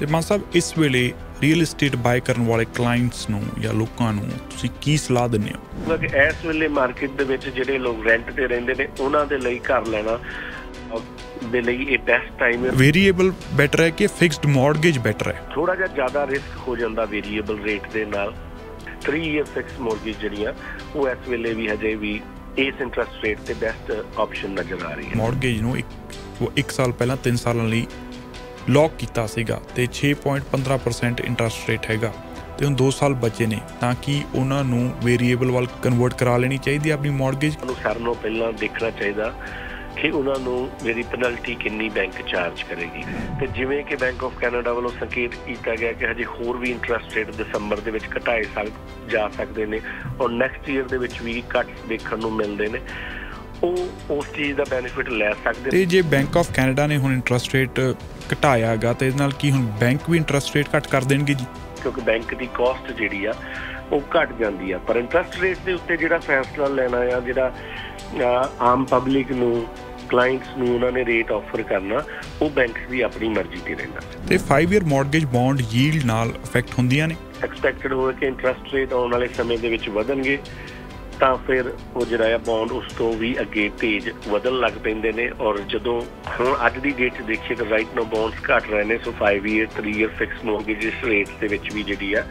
तो मान साहब इस वेले रियल एस्टेट बाय करने वाले क्लाइंट्स नो या लोकां नो तुसीं की सलाह दिंदे हो? मतलब कि इस वेले मार्केट दे विच जिहड़े लोग रेंट ते रहिंदे ने उहनां दे लई घर लैणा दे लई इह बेस्ट टाइम है। वेरीएबल बेटर है कि फिक्स्ड मॉर्गेज बेटर है? थोड़ा जिहा ज़्यादा रिस्क हो जांदा वेरीएबल रेट दे नाल। 3 ईयर फिक्स मॉर्गेज जिहड़ियां ओह इस वेले भी हजे भी इस इंटरेस्ट रेट ते बेस्ट ऑप्शन नज़र आ रही है। मॉर्गेज नो एक साल पहला 3 सालां लई लॉक किया 6.15% इंटरस्ट रेट हैगा ते हुण 2 साल बचे ने ताकि उहनां नूं वेरीएबल वाल कन्वर्ट करा लेनी चाहिए अपनी मॉर्गेज। सारों पहला देखना चाहिए कि उहनां नूं मेरी पेनल्टी कितनी बैंक चार्ज करेगी ते जिवें कि बैंक ऑफ कैनेडा वालों संकेत किया गया कि हजे होर भी इंटरस्ट रेट दिसंबर दे विच घटाए जा सकते हैं और नैक्सट ईयर दे विच भी घट देखण नूं मिलदे ने। उस चीज़ का बेनीफिट लै सकते हैं। जे बैंक ऑफ कैनेडा ने हुण इंटरस्ट रेट घटाया गा तो इस नाल की हुण बैंक भी इंटरस्ट रेट घट कर देणगे जी? क्योंकि बैंक की कॉस्ट जिहड़ी आ वह घट जाती है पर इंटरस्ट रेट के उत्ते जिहड़ा फैसला लेना आ जिहड़ा आम पब्लिक नूं क्लाइंट्स नूं उहनां ने रेट ऑफर करना वह बैंक भी अपनी मर्जी ते रहिंदा। ते 5 ईयर मॉर्गेज बॉन्ड यील्ड नाल अफेक्ट हुंदियां ने? एक्सपैक्टेड होवे कि इंटरस्ट रेट आउण वाले समय दे विच वधणगे ਤਾਂ ਫਿਰ ਉਹ ਜਿਹੜਾ ਬੌਂਡ ਉਸ ਤੋਂ ਵੀ ਅੱਗੇ ਤੇਜ਼ ਵਧਣ ਲੱਗ ਪੈਂਦੇ ਨੇ ਔਰ ਜਦੋਂ ਹੁਣ ਅੱਜ ਦੀ ਡੇਟ 'ਚ ਦੇਖੀਏ ਤਾਂ ਰਾਈਟ ਨਾਓ ਬੌਂਡਸ ਘਟ ਰਹੇ ਨੇ। So 5 year 3 year fix mortgage rate ਦੇ ਵਿੱਚ ਵੀ ਜਿਹੜੀ ਆ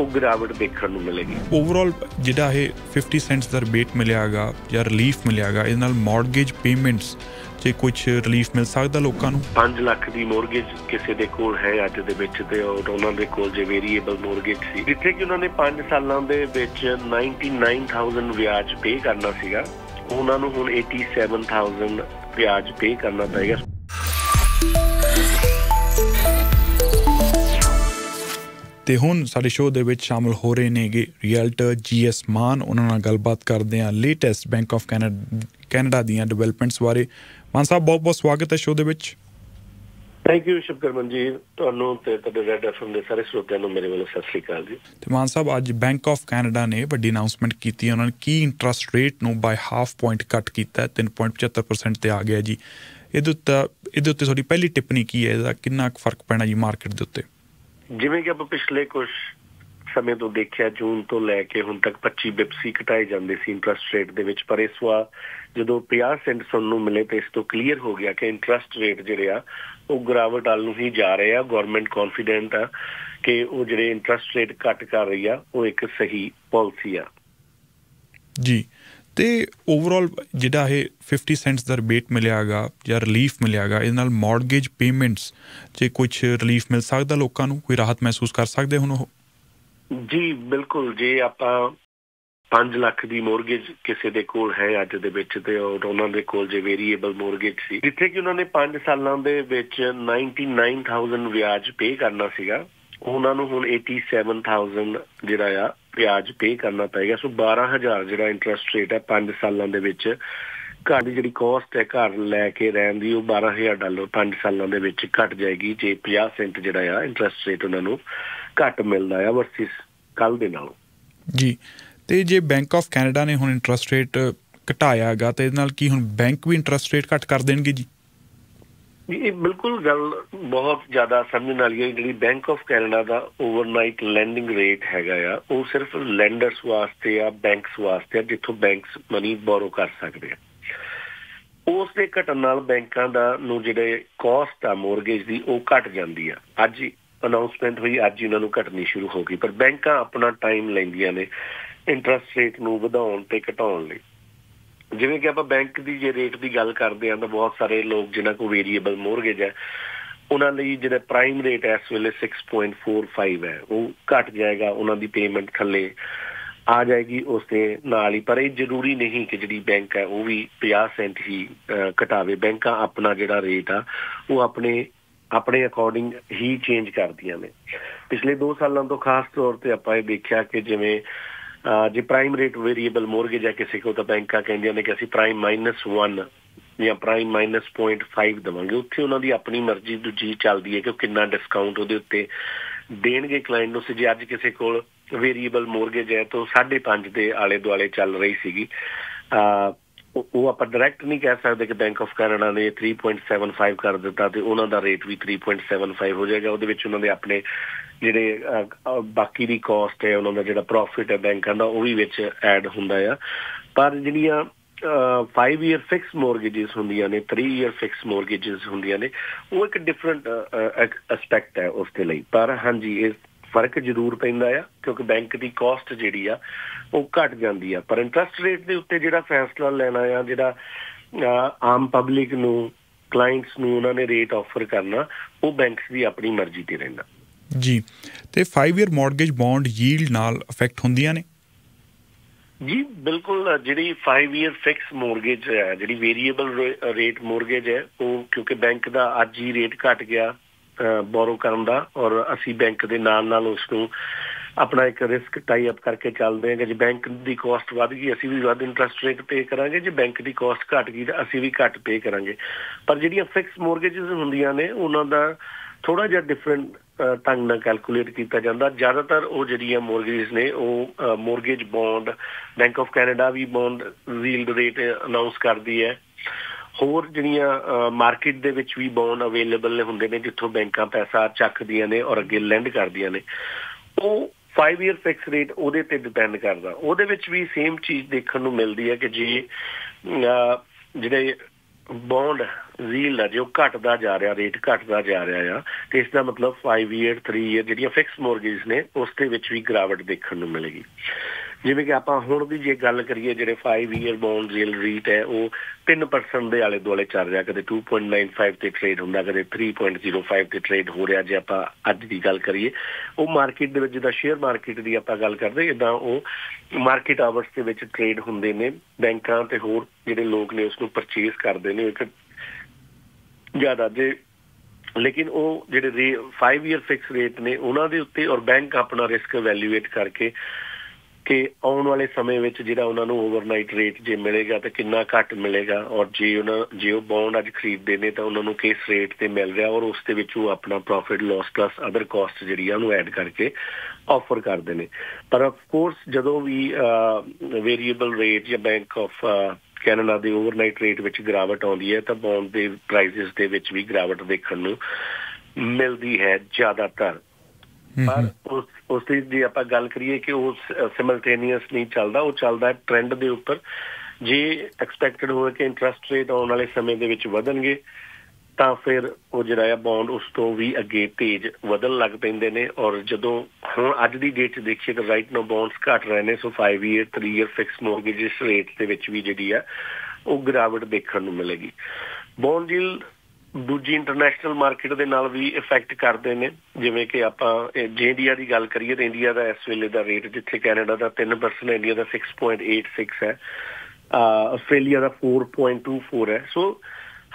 ਉਹ ਗਿਰਾਵਟ ਦੇਖਣ ਨੂੰ ਮਿਲੇਗੀ। ਓਵਰਆਲ ਜਿਹੜਾ ਇਹ 50 ਸੈਂਟਸ ਦਾ ਰਿਬੇਟ ਮਿਲਿਆਗਾ ਜਾਂ ਰਿਲੀਫ ਮਿਲਿਆਗਾ ਇਹਦੇ ਨਾਲ ਮੌਰਗੇਜ ਪੇਮੈਂਟਸ 'ਚ ਕੁਛ ਰਿਲੀਫ ਮਿਲ ਸਕਦਾ ਲੋਕਾਂ ਨੂੰ? 5 ਲੱਖ ਦੀ ਮੋਰਗੇਜ ਕਿਸੇ ਦੇ ਕੋਲ ਹੈ ਅੱਜ ਦੇ ਵਿੱਚ ਤੇ ਉਹਨਾਂ ਦੇ ਕੋਲ ਜੇ ਵੇਰੀਏਬਲ ਮੋਰਗੇਜ ਸੀ ਜਿੱਥੇ ਕਿ ਉਹਨਾਂ ਨੇ 5 ਸਾਲਾਂ ਦੇ ਵਿੱਚ 99,000 ਵਿਆਜ ਪੇ ਕਰਨਾ ਸੀਗਾ ਉਹਨਾਂ ਨੂੰ ਹੁਣ 87,000 ਵਿਆਜ ਪੇ ਕਰਨਾ ਪਏਗਾ। ਤੇ ਹੁਣ ਸਾਡੇ ਸ਼ੋਅ ਦੇ ਵਿੱਚ ਸ਼ਾਮਲ ਹੋ ਰਹੇ ਨੇਗੇ ਰੀਅਲਟਰ GS ਮਾਨ, ਉਹਨਾਂ ਨਾਲ ਗੱਲਬਾਤ ਕਰਦੇ ਹਾਂ ਲੇਟੈਸਟ ਬੈਂਕ ਆਫ ਕੈਨੇਡਾ ਦੀਆਂ ਡਿਵੈਲਪਮੈਂਟਸ ਬਾਰੇ। ਮਾਨ ਸਾਹਿਬ ਬਹੁਤ ਬਹੁਤ ਸਵਾਗਤ ਹੈ ਸ਼ੋਅ ਦੇ ਵਿੱਚ। ਥੈਂਕ ਯੂ ਸ਼ੁਭਕਰਮਨ ਜੀ, ਤੁਹਾਨੂੰ ਤੇ ਤੁਹਾਡੇ ਰੈਡ ਐਫਐਮ ਦੇ ਸਾਰੇ ਸਰੋਤਿਆਂ ਨੂੰ ਮੇਰੇ ਵੱਲੋਂ ਸਤਿ ਸ਼੍ਰੀ ਅਕਾਲ ਜੀ। ਤੇ ਮਾਨ ਸਾਹਿਬ ਅੱਜ ਬੈਂਕ ਆਫ ਕੈਨੇਡਾ ਨੇ ਵੱਡੀ ਅਨਾਊਂਸਮੈਂਟ ਕੀਤੀ ਹੈ, ਉਹਨਾਂ ਨੇ ਕੀ ਇੰਟਰਸਟ ਰੇਟ ਨੂੰ ਬਾਏ ਹਾਫ ਪੁਆਇੰਟ ਕੱਟ ਕੀਤਾ 3.75% ਤੇ ਆ ਗਿਆ ਜੀ। ਇਹਦੇ ਉੱਤੇ ਤੁਹਾਡੀ ਪਹਿਲੀ ਟਿੱਪਣੀ ਕੀ ਹੈ, ਇਹਦਾ ਕਿੰਨਾ ਕੁ ਫਰਕ ਪੈਣਾ ਜੀ ਮਾਰਕੀਟ ਦੇ ਉੱਤੇ? ਜਿਵੇਂ ਕਿ ਆਪਾਂ ਪਿਛਲੇ ਕੁਛ ਸਮੇਂ ਤੋਂ ਦੇਖਿਆ ਜੂਨ ਤੋਂ ਲੈ ਕੇ ਹੁਣ ਤੱਕ 25 ਬਿਪਸ ਹੀ ਘਟਾਏ ਜਾਂਦੇ ਸੀ ਇੰਟਰਸਟ ਰੇਟ ਦੇ ਵਿੱਚ, ਪਰ ਇਸ ਵਾਰ ਜਦੋਂ 50 ਸੈਂਟ ਸੁਣਨ ਨੂੰ ਮਿਲੇ ਤਾਂ ਇਸ ਤੋਂ ਕਲੀਅਰ ਹੋ ਗਿਆ ਕਿ ਇੰਟਰਸਟ ਰੇਟ ਜਿਹੜੇ ਆ ਉਹ ਗਿਰਾਵਟ ਵੱਲ ਨੂੰ ਹੀ ਜਾ ਰਹੇ ਆ। ਗੌਰਮੈਂਟ ਕੌਨਫੀਡੈਂਟ ਆ ਕਿ ਉਹ ਜਿਹੜੇ ਇੰਟਰਸਟ ਰੇਟ ਘੱਟ ਕਰ ਰਹੀ ਆ ਉਹ ਇੱਕ ਸਹੀ ਪਾਲਿਸੀ ਆ ਜੀ। ਤੇ ਓਵਰਆਲ ਜਿਹੜਾ ਇਹ 50 ਸੈਂਟਸ ਦਾ ਰਿਬੇਟ ਮਿਲਿਆਗਾ ਜਾਂ ਰਿਲੀਫ ਮਿਲਿਆਗਾ ਇਹਦੇ ਨਾਲ ਮੌਰਗੇਜ ਪੇਮੈਂਟਸ 'ਚ ਕੁਛ ਰਿਲੀਫ ਮਿਲ ਸਕਦਾ ਲੋਕਾਂ ਨੂੰ, ਕੋਈ ਰਾਹਤ ਮਹਿਸੂਸ ਕਰ ਸਕਦੇ ਹੁਣ ਉਹ? ਜੀ ਬਿਲਕੁਲ, ਜੇ ਆਪਾਂ 5 ਲੱਖ ਦੀ ਮੋਰਗੇਜ ਕਿਸੇ ਦੇ ਕੋਲ ਹੈ ਅੱਜ ਦੇ ਵਿੱਚ ਤੇ ਉਹਨਾਂ ਦੇ ਕੋਲ ਜੇ ਵੇਰੀਏਬਲ ਮੋਰਗੇਜ ਸੀ ਜਿੱਥੇ ਕਿ ਉਹਨਾਂ ਨੇ 5 ਸਾਲਾਂ ਦੇ ਵਿੱਚ 99,000 ਵਿਆਜ ਪੇ ਕਰਨਾ ਸੀਗਾ ਉਹਨਾਂ ਨੂੰ ਹੁਣ 87,000 ਜਿਹੜਾ ਆ ਵਿਆਜ ਪੇ ਕਰਨਾ ਪਏਗਾ। ਸੋ 12,000 ਜਿਹੜਾ ਇੰਟਰਸਟ ਰੇਟ ਹੈ 5 ਸਾਲਾਂ ਦੇ ਵਿੱਚ ਘਰ ਦੀ ਜਿਹੜੀ ਕੋਸਟ ਹੈ ਘਰ ਲੈ ਕੇ ਰਹਿਣ ਦੀ ਉਹ $12,000 5 ਸਾਲਾਂ ਦੇ ਵਿੱਚ ਘੱਟ ਜਾਏਗੀ ਜੇ 50 ਸੈਂਟ ਜਿਹੜਾ ਆ ਇੰਟਰਸਟ ਰੇਟ ਉਹਨਾਂ ਨੂੰ ਘੱਟ ਮਿਲਦਾ ਆ ਵਰਸਿਸ ਕੱਲ ਦੇ ਨਾਲੋਂ ਜੀ। ਤੇ ਜੇ ਬੈਂਕ ਆਫ ਕੈਨੇਡਾ ਨੇ ਹੁਣ ਇੰਟਰਸਟ ਰੇਟ ਘਟਾਇਆ ਗਾ ਤੇ ਇਹਦੇ ਨਾਲ ਕੀ ਹੁਣ ਬੈਂਕ ਵੀ ਇੰਟਰਸਟ ਰੇਟ ਘੱਟ ਕਰ ਦੇਣਗੇ ਜੀ? ਇਹ ਬਿਲਕੁਲ ਗੱਲ ਬਹੁਤ ਜ਼ਿਆਦਾ ਸਮਝਣ ਵਾਲੀ ਹੈ। ਜਿਹੜੀ ਬੈਂਕ ਆਫ ਕੈਨੇਡਾ ਦਾ ਓਵਰਨਾਈਟ ਲੈਂਡਿੰਗ ਰੇਟ ਹੈਗਾ ਆ ਉਹ ਸਿਰਫ ਲੈਂਡਰਸ ਵਾਸਤੇ ਆ, ਬੈਂਕਸ ਵਾਸਤੇ ਆ ਜਿੱਥੋਂ ਬੈਂਕਸ ਮਨੀ ਬੋਰੋ ਕਰ ਸਕਦੇ ਆ। ਉਸ ਦੇ ਘਟਣ ਨਾਲ ਬੈਂਕਾਂ ਦਾ ਨੂੰ ਜਿਹੜੇ ਕੋਸਟ ਆ ਮੋਰਗੇਜ ਦੀ ਉਹ ਘਟ ਜਾਂਦੀ ਆ। ਅੱਜ ਅਨਾਊਂਸਮੈਂਟ ਹੋਈ, ਅੱਜ ਇਹਨਾਂ ਨੂੰ ਘਟਣੀ ਸ਼ੁਰੂ ਹੋ ਗਈ, ਪਰ ਬੈਂਕਾਂ ਆਪਣਾ ਟਾਈਮ ਲੈਂਦੀਆਂ ਨੇ ਇੰਟਰਸਟ ਰੇਟ ਨੂੰ ਵਧਾਉਣ ਤੇ ਘਟਾਉਣ ਲਈ। ਜਿਵੇਂ ਕਿ ਆਪਾਂ ਬੈਂਕ ਦੀ ਜੇ ਰੇਟ ਦੀ ਗੱਲ ਕਰਦੇ ਹਾਂ ਤਾਂ ਬਹੁਤ ਸਾਰੇ ਲੋਕ ਜਿਨ੍ਹਾਂ ਕੋਲ ਵੇਰੀਏਬਲ ਮੋਰਗੇਜ ਹੈ ਉਹਨਾਂ ਲਈ ਜਿਹੜਾ ਪ੍ਰਾਈਮ ਰੇਟ ਹੈ ਇਸ ਵੇਲੇ 6.45 ਹੈ ਉਹ ਘੱਟ ਜਾਏਗਾ, ਉਹਨਾਂ ਦੀ ਪੇਮੈਂਟ ਥੱਲੇ ਆ ਜਾਏਗੀ ਉਸ ਦੇ ਨਾਲ ਹੀ। ਪਰ ਇਹ ਜ਼ਰੂਰੀ ਨਹੀਂ ਕਿ ਜਿਹੜੀ ਬੈਂਕ ਹੈ ਉਹ ਵੀ 50 ਸੈਂਟ ਹੀ ਘਟਾਵੇ। ਬੈਂਕਾਂ ਆਪਣਾ ਜਿਹੜਾ ਰੇਟ ਆ ਉਹ ਆਪਣੇ ਅਕੋਰਡਿੰਗ ਹੀ ਚੇਂਜ ਕਰਦੀਆਂ ਨੇ। ਪਿਛਲੇ 2 ਸਾਲਾਂ ਤੋਂ ਖਾਸ ਤੌਰ 'ਤੇ ਆਪਾਂ ਇਹ ਦੇਖਿਆ ਕਿ ਜਿਵੇਂ ਜੇ ਪ੍ਰਾਈਮ ਰੇਟ ਵੇਰੀਏਬਲ ਮੋਰਗੇਜ ਹੈ ਕਿਸੇ ਕੋਲ ਤਾਂ ਬੈਂਕਾਂ ਕਹਿੰਦੀਆਂ ਨੇ ਕਿ ਅਸੀਂ ਪ੍ਰਾਈਮ -1 ਜਾਂ ਪ੍ਰਾਈਮ -0.5 ਦੇਵਾਂਗੇ। ਉੱਥੇ ਉਹਨਾਂ ਦੀ ਆਪਣੀ ਮਰਜ਼ੀ ਦੂਜੀ ਚੱਲਦੀ ਹੈ ਕਿ ਉਹ ਕਿੰਨਾ ਡਿਸਕਾਊਂਟ ਉਹਦੇ ਉੱਤੇ ਦੇਣਗੇ ਕਲਾਇੰਟ ਨੂੰ। ਜੇ ਅੱਜ ਕਿਸੇ ਕੋਲ ਵੇਰੀਏਬਲ ਮੋਰਗੇਜ ਹੈ ਤਾਂ 5.5 ਦੇ ਆਲੇ ਦੁਆਲੇ ਚੱਲ ਰਹੀ ਸੀਗੀ ਉਹ ਆਪਾਂ ਡਾਇਰੈਕਟ ਨਹੀਂ ਕਹਿ ਸਕਦੇ ਕਿ ਬੈਂਕ ਆਫ ਕੈਨੇਡਾ ਨੇ 3.75 ਕਰ ਦਿੱਤਾ ਤੇ ਉਹਨਾਂ ਦਾ ਰੇਟ ਵੀ 3.75 ਹੋ ਜਾਏਗਾ। ਉਹਦੇ ਵਿੱਚ ਉਹਨਾਂ ਦੇ ਆਪਣੇ ਜਿਹੜੇ ਬਾਕੀ ਦੀ ਕੋਸਟ ਹੈ, ਉਹਨਾਂ ਦਾ ਜਿਹੜਾ ਪ੍ਰੋਫਿਟ ਹੈ ਬੈਂਕਾਂ ਦਾ, ਉਹ ਵੀ ਵਿੱਚ ਐਡ ਹੁੰਦਾ ਆ। ਪਰ ਜਿਹੜੀਆਂ 5 year ਫਿਕਸ ਮੋਰਗੇਜਸ ਹੁੰਦੀਆਂ ਨੇ, 3 year ਫਿਕਸ ਮੋਰਗੇਜਸ ਹੁੰਦੀਆਂ ਨੇ, ਉਹ ਇੱਕ ਡਿਫਰੈਂਟ ਐਸਪੈਕਟ ਹੈ ਉਸਦੇ ਲਈ। ਪਰ ਹਾਂਜੀ, ਇਸ ਫਰਕ ਜ਼ਰੂਰ ਪੈਂਦਾ ਆ ਕਿਉਂਕਿ ਬੈਂਕ ਦੀ ਕੋਸਟ ਜਿਹੜੀ ਆ ਉਹ ਘੱਟ ਜਾਂਦੀ ਆ। ਪਰ ਇੰਟਰਸਟ ਰੇਟ ਦੇ ਉੱਤੇ ਜਿਹੜਾ ਫੈਸਲਾ ਲੈਣਾ ਆ, ਜਿਹੜਾ ਆਮ ਪਬਲਿਕ ਨੂੰ, ਕਲਾਇੰਟਸ ਨੂੰ ਉਹਨਾਂ ਨੇ ਰੇਟ ਆਫਰ ਕਰਨਾ, ਉਹ ਬੈਂਕਸ ਦੀ ਆਪਣੀ ਮਰਜ਼ੀ ਤੇ ਰਹਿੰਦਾ ਜੀ। ਤੇ 5 year ਮੋਰਗੇਜ ਬੌਂਡ ਯੀਲਡ ਨਾਲ ਅਫੈਕਟ ਹੁੰਦੀਆਂ ਨੇ ਜੀ? ਬਿਲਕੁਲ, ਜਿਹੜੀ 5 year ਫਿਕਸ ਮੋਰਗੇਜ ਹੈ, ਜਿਹੜੀ ਵੇਰੀਏਬਲ ਰੇਟ ਮੋਰਗੇਜ ਹੈ, ਉਹ ਕਿਉਂਕਿ ਬੈਂਕ ਦਾ ਅੱਜ ਹੀ ਰੇਟ ਘੱਟ ਗਿਆ ਬੋਰੋ ਕਰਨ ਦਾ, ਔਰ ਅਸੀਂ ਬੈਂਕ ਦੇ ਨਾਲ ਨਾਲ ਉਸਨੂੰ ਆਪਣਾ ਇੱਕ ਰਿਸਕ ਟਾਈ ਅਪ ਕਰਕੇ ਚੱਲਦੇ ਹਾਂ ਕਿ ਜੇ ਬੈਂਕ ਦੀ ਕੋਸਟ ਵੱਧ ਗਈ ਅਸੀਂ ਵੀ ਵੱਧ ਇੰਟਰਸਟ ਰੇਟ ਪੇ ਕਰਾਂਗੇ, ਜੇ ਬੈਂਕ ਦੀ ਕੋਸਟ ਘੱਟ ਗਈ ਤਾਂ ਅਸੀਂ ਵੀ ਘੱਟ ਪੇ ਕਰਾਂਗੇ। ਪਰ ਜਿਹੜੀਆਂ ਫਿਕਸ ਮੋਰਗੇਜਸ ਹੁੰਦੀਆਂ ਨੇ ਉਹਨਾਂ ਦਾ ਥੋੜ੍ਹਾ ਜਿਹਾ ਡਿਫਰੈਂਟ ਢੰਗ ਨਾਲ ਕੈਲਕੂਲੇਟ ਕੀਤਾ ਜਾਂਦਾ। ਜ਼ਿਆਦਾਤਰ ਉਹ ਜਿਹੜੀਆਂ ਮੋਰਗੇਜ ਨੇ ਉਹ mortgage bond, bank of Canada ਵੀ ਬੌਂਡ ਯੀਲਡ ਰੇਟ ਅਨਾਊਂਸ ਕਰਦੀ ਹੈ, ਹੋਰ ਜਿਹੜੀਆਂ ਮਾਰਕੀਟ ਦੇ ਵਿੱਚ ਵੀ ਬੌਂਡ ਅਵੇਲੇਬਲ ਹੁੰਦੇ ਨੇ ਜਿੱਥੋਂ ਬੈਂਕਾਂ ਪੈਸਾ ਚੱਕਦੀਆਂ ਨੇ ਔਰ ਅੱਗੇ ਲੈਂਡ ਕਰਦੀਆਂ ਨੇ, ਉਹ 5 year ਫਿਕਸ ਰੇਟ ਉਹਦੇ ਤੇ ਡਿਪੈਂਡ ਕਰਦਾ। ਉਹਦੇ ਵਿੱਚ ਵੀ ਸੇਮ ਚੀਜ਼ ਦੇਖਣ ਨੂੰ ਮਿਲਦੀ ਹੈ ਕਿ ਜੇ ਜਿਹੜੇ ਬੌਂਡ ਜ਼ੀਲ ਆ, ਜੇ ਉਹ ਘਟਦਾ ਜਾ ਰਿਹਾ, ਰੇਟ ਘਟਦਾ ਜਾ ਰਿਹਾ ਆ, ਤੇ ਇਸ ਦਾ ਮਤਲਬ 5 year 3 year ਜਿਹੜੀਆਂ ਫਿਕਸ ਮੋਰਗੇਜ ਨੇ ਉਸ ਦੇ ਵਿੱਚ ਵੀ ਗਿਰਾਵਟ ਦੇਖਣ ਨੂੰ ਮਿਲੇਗੀ। ਜਿਵੇਂ ਕਿ ਆਪਾਂ ਹੁਣ ਵੀ ਜੇ ਗੱਲ ਕਰੀਏ, ਜਿਹੜੇ 5 year ਬੌਂਡ ਜ਼ੀਲ ਰੇਟ ਹੈ ਉਹ 3% ਦੇ ਆਲੇ ਦੁਆਲੇ ਚੱਲ ਰਿਹਾ, ਕਦੇ 2.95 ਤੇ ਟ੍ਰੇਡ ਹੁੰਦਾ, ਕਦੇ 3.05 ਤੇ ਟ੍ਰੇਡ ਹੋ ਰਿਹਾ। ਜੇ ਆਪਾਂ ਅੱਜ ਦੀ ਗੱਲ ਕਰੀਏ, ਉਹ ਮਾਰਕੀਟ ਦੇ ਵਿੱਚ, ਜਿੱਦਾਂ ਸ਼ੇਅਰ ਮਾਰਕੀਟ ਦੀ ਆਪਾਂ ਗੱਲ ਕਰਦੇ, ਇੱਦਾਂ ਉਹ ਮਾਰਕੀਟ ਆਵਰਸ ਦੇ ਵਿੱਚ ਟ੍ਰੇਡ ਹੁੰਦੇ ਨੇ। ਬੈਂਕਾਂ ਤੇ ਹੋਰ ਜਿਹੜੇ ਲੋਕ ਨੇ ਉਸਨੂੰ ਪਰਚੇਸ ਕਰਦੇ ਨੇ ਇੱਕ ਜ਼ਿਆਦਾ ਜੇ, ਲੇਕਿਨ ਉਹ ਜਿਹੜੇ 5 year ਫਿਕਸ ਰੇਟ ਨੇ ਉਹਨਾਂ ਦੇ ਉੱਤੇ ਔਰ ਬੈਂਕ ਆਪਣਾ ਰਿਸਕ ਵੈਲਿਊਏਟ ਕਰਕੇ ਕਿ ਆਉਣ ਵਾਲੇ ਸਮੇਂ ਵਿੱਚ ਜਿਹੜਾ ਉਹਨਾਂ ਨੂੰ ਓਵਰਨਾਈਟ ਰੇਟ ਜੇ ਮਿਲੇਗਾ ਤਾਂ ਕਿੰਨਾ ਘੱਟ ਮਿਲੇਗਾ, ਔਰ ਜੇ ਉਹ ਬੌਂਡ ਅੱਜ ਖਰੀਦਦੇ ਨੇ ਤਾਂ ਉਹਨਾਂ ਨੂੰ ਕਿਸ ਰੇਟ 'ਤੇ ਮਿਲ ਰਿਹਾ, ਔਰ ਉਸ ਦੇ ਵਿੱਚ ਉਹ ਆਪਣਾ profit loss plus other cost ਜਿਹੜੀ ਆ ਉਹਨੂੰ ਐਡ ਕਰਕੇ ਆਫਰ ਕਰਦੇ ਨੇ। ਪਰ ਆਫਕੋਰਸ ਜਦੋਂ ਵੀ ਵੇਰੀਏਬਲ ਰੇਟ ਜਾਂ ਬੈਂਕ ਆਫ ਕੈਨੇਡਾ ਦੇ ਓਵਰਨਾਈਟ ਰੇਟ ਵਿੱਚ ਗਿਰਾਵਟ ਆਉਂਦੀ ਹੈ ਤਾਂ ਬੌਂਡ ਦੇ ਪ੍ਰਾਈਸਿਸ ਦੇ ਵਿੱਚ ਵੀ ਗਿਰਾਵਟ ਦੇਖਣ ਨੂੰ ਮਿਲਦੀ ਹੈ ਜ਼ਿਆਦਾਤਰ। ਪਰ ਉਸ ਦੀ ਜੇ ਆਪਾਂ ਗੱਲ ਕਰੀਏ ਕਿ ਉਹ ਸਿਮਲਟੇਨੀਅਸ ਨਹੀਂ ਚੱਲਦਾ, ਉਹ ਚੱਲਦਾ ਟ੍ਰੈਂਡ ਦੇ ਉੱਪਰ। ਜੇ ਐਕਸਪੈਕਟਡ ਹੋਵੇ ਕਿ ਇੰਟਰਸਟ ਰੇਟ ਆਉਣ ਵਾਲੇ ਸਮੇਂ ਦੇ ਵਿੱਚ ਵਧਣਗੇ ਤਾਂ ਫਿਰ ਉਹ ਜਿਹੜਾ ਆ ਬੌਂਡ ਉਸ ਤੋਂ ਵੀ ਅੱਗੇ ਤੇਜ਼ ਵਧਣ ਲੱਗ ਪੈਂਦੇ ਨੇ। ਔਰ ਜਦੋਂ ਹੁਣ ਅੱਜ ਦੀ ਡੇਟ 'ਚ ਦੇਖੀਏ ਤਾਂ ਰਾਈਟ ਨਾਓ ਬੌਂਡਸ ਘੱਟ ਰਹੇ ਨੇ, so 5 year 3 year fix mortgages rate ਦੇ ਵਿੱਚ ਵੀ ਜਿਹੜੀ ਆ ਉਹ ਗਿਰਾਵਟ ਦੇਖਣ ਨੂੰ ਮਿਲੇਗੀ। ਬੌਂਡ ਯੀਲਡ ਦੂਜੀ ਇੰਟਰਨੈਸ਼ਨਲ ਮਾਰਕੀਟ ਦੇ ਨਾਲ ਵੀ ਇਫੈਕਟ ਕਰਦੇ ਨੇ। ਜਿਵੇਂ ਕਿ ਆਪਾਂ ਜੇ ਇੰਡੀਆ ਦੀ ਗੱਲ ਕਰੀਏ ਤਾਂ ਇੰਡੀਆ ਦਾ ਇਸ ਵੇਲੇ ਦਾ ਰੇਟ, ਜਿੱਥੇ ਕੈਨੇਡਾ ਦਾ 3%, ਇੰਡੀਆ ਦਾ 6.86 ਹੈ, ਆਸਟ੍ਰੇਲੀਆ ਦਾ 4.24 ਹੈ। ਸੋ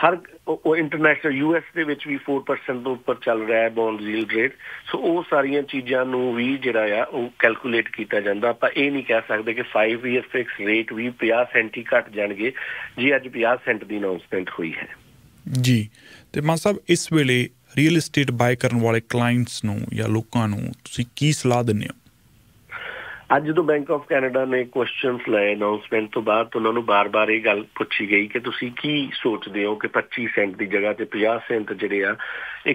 ਹਰ ਉਹ ਇੰਟਰਨੈਸ਼ਨਲ ਯੂ ਐਸ ਦੇ ਵਿੱਚ ਵੀ 4% ਤੋਂ ਉੱਪਰ ਚੱਲ ਰਿਹਾ ਹੈ ਬੌਂਡ ਯੀਲਡ ਰੇਟ। ਸੋ ਉਹ ਸਾਰੀਆਂ ਚੀਜ਼ਾਂ ਨੂੰ ਵੀ ਜਿਹੜਾ ਆ ਉਹ ਕੈਲਕੂਲੇਟ ਕੀਤਾ ਜਾਂਦਾ। ਆਪਾਂ ਇਹ ਨਹੀਂ ਕਹਿ ਸਕਦੇ ਕਿ 5 year ਫਿਕਸ ਰੇਟ ਵੀ 50 ਸੈਂਟ ਹੀ ਘੱਟ ਜਾਣਗੇ ਜੇ ਅੱਜ 50 ਸੈਂਟ ਦੀ ਅਨਾਊਂਸਮੈਂਟ ਹੋਈ ਹੈ ਜੀ। ਅਤੇ ਮਾਨ ਸਾਹਿਬ, ਇਸ ਵੇਲੇ ਰੀਅਲ ਇਸਟੇਟ ਬਾਏ ਕਰਨ ਵਾਲੇ ਕਲਾਇੰਟਸ ਨੂੰ ਜਾਂ ਲੋਕਾਂ ਨੂੰ ਤੁਸੀਂ ਕੀ ਸਲਾਹ ਦਿੰਦੇ ਹੋ? ਅੱਜ ਜਦੋਂ ਬੈਂਕ ਆਫ ਕੈਨੇਡਾ ਨੇ ਕੁਐਸਚਨਸ ਲਏ ਅਨਾਊਂਸਮੈਂਟ ਤੋਂ ਬਾਅਦ, ਉਹਨਾਂ ਨੂੰ ਬਾਰ-ਬਾਰ ਇਹ ਗੱਲ ਪੁੱਛੀ ਗਈ ਕਿ ਤੁਸੀਂ ਕੀ ਸੋਚਦੇ ਹੋ ਕਿ 25 ਸੈਂਟ ਦੀ ਜਗ੍ਹਾ ਤੇ 50 ਸੈਂਟ ਜਿਹੜੇ ਆ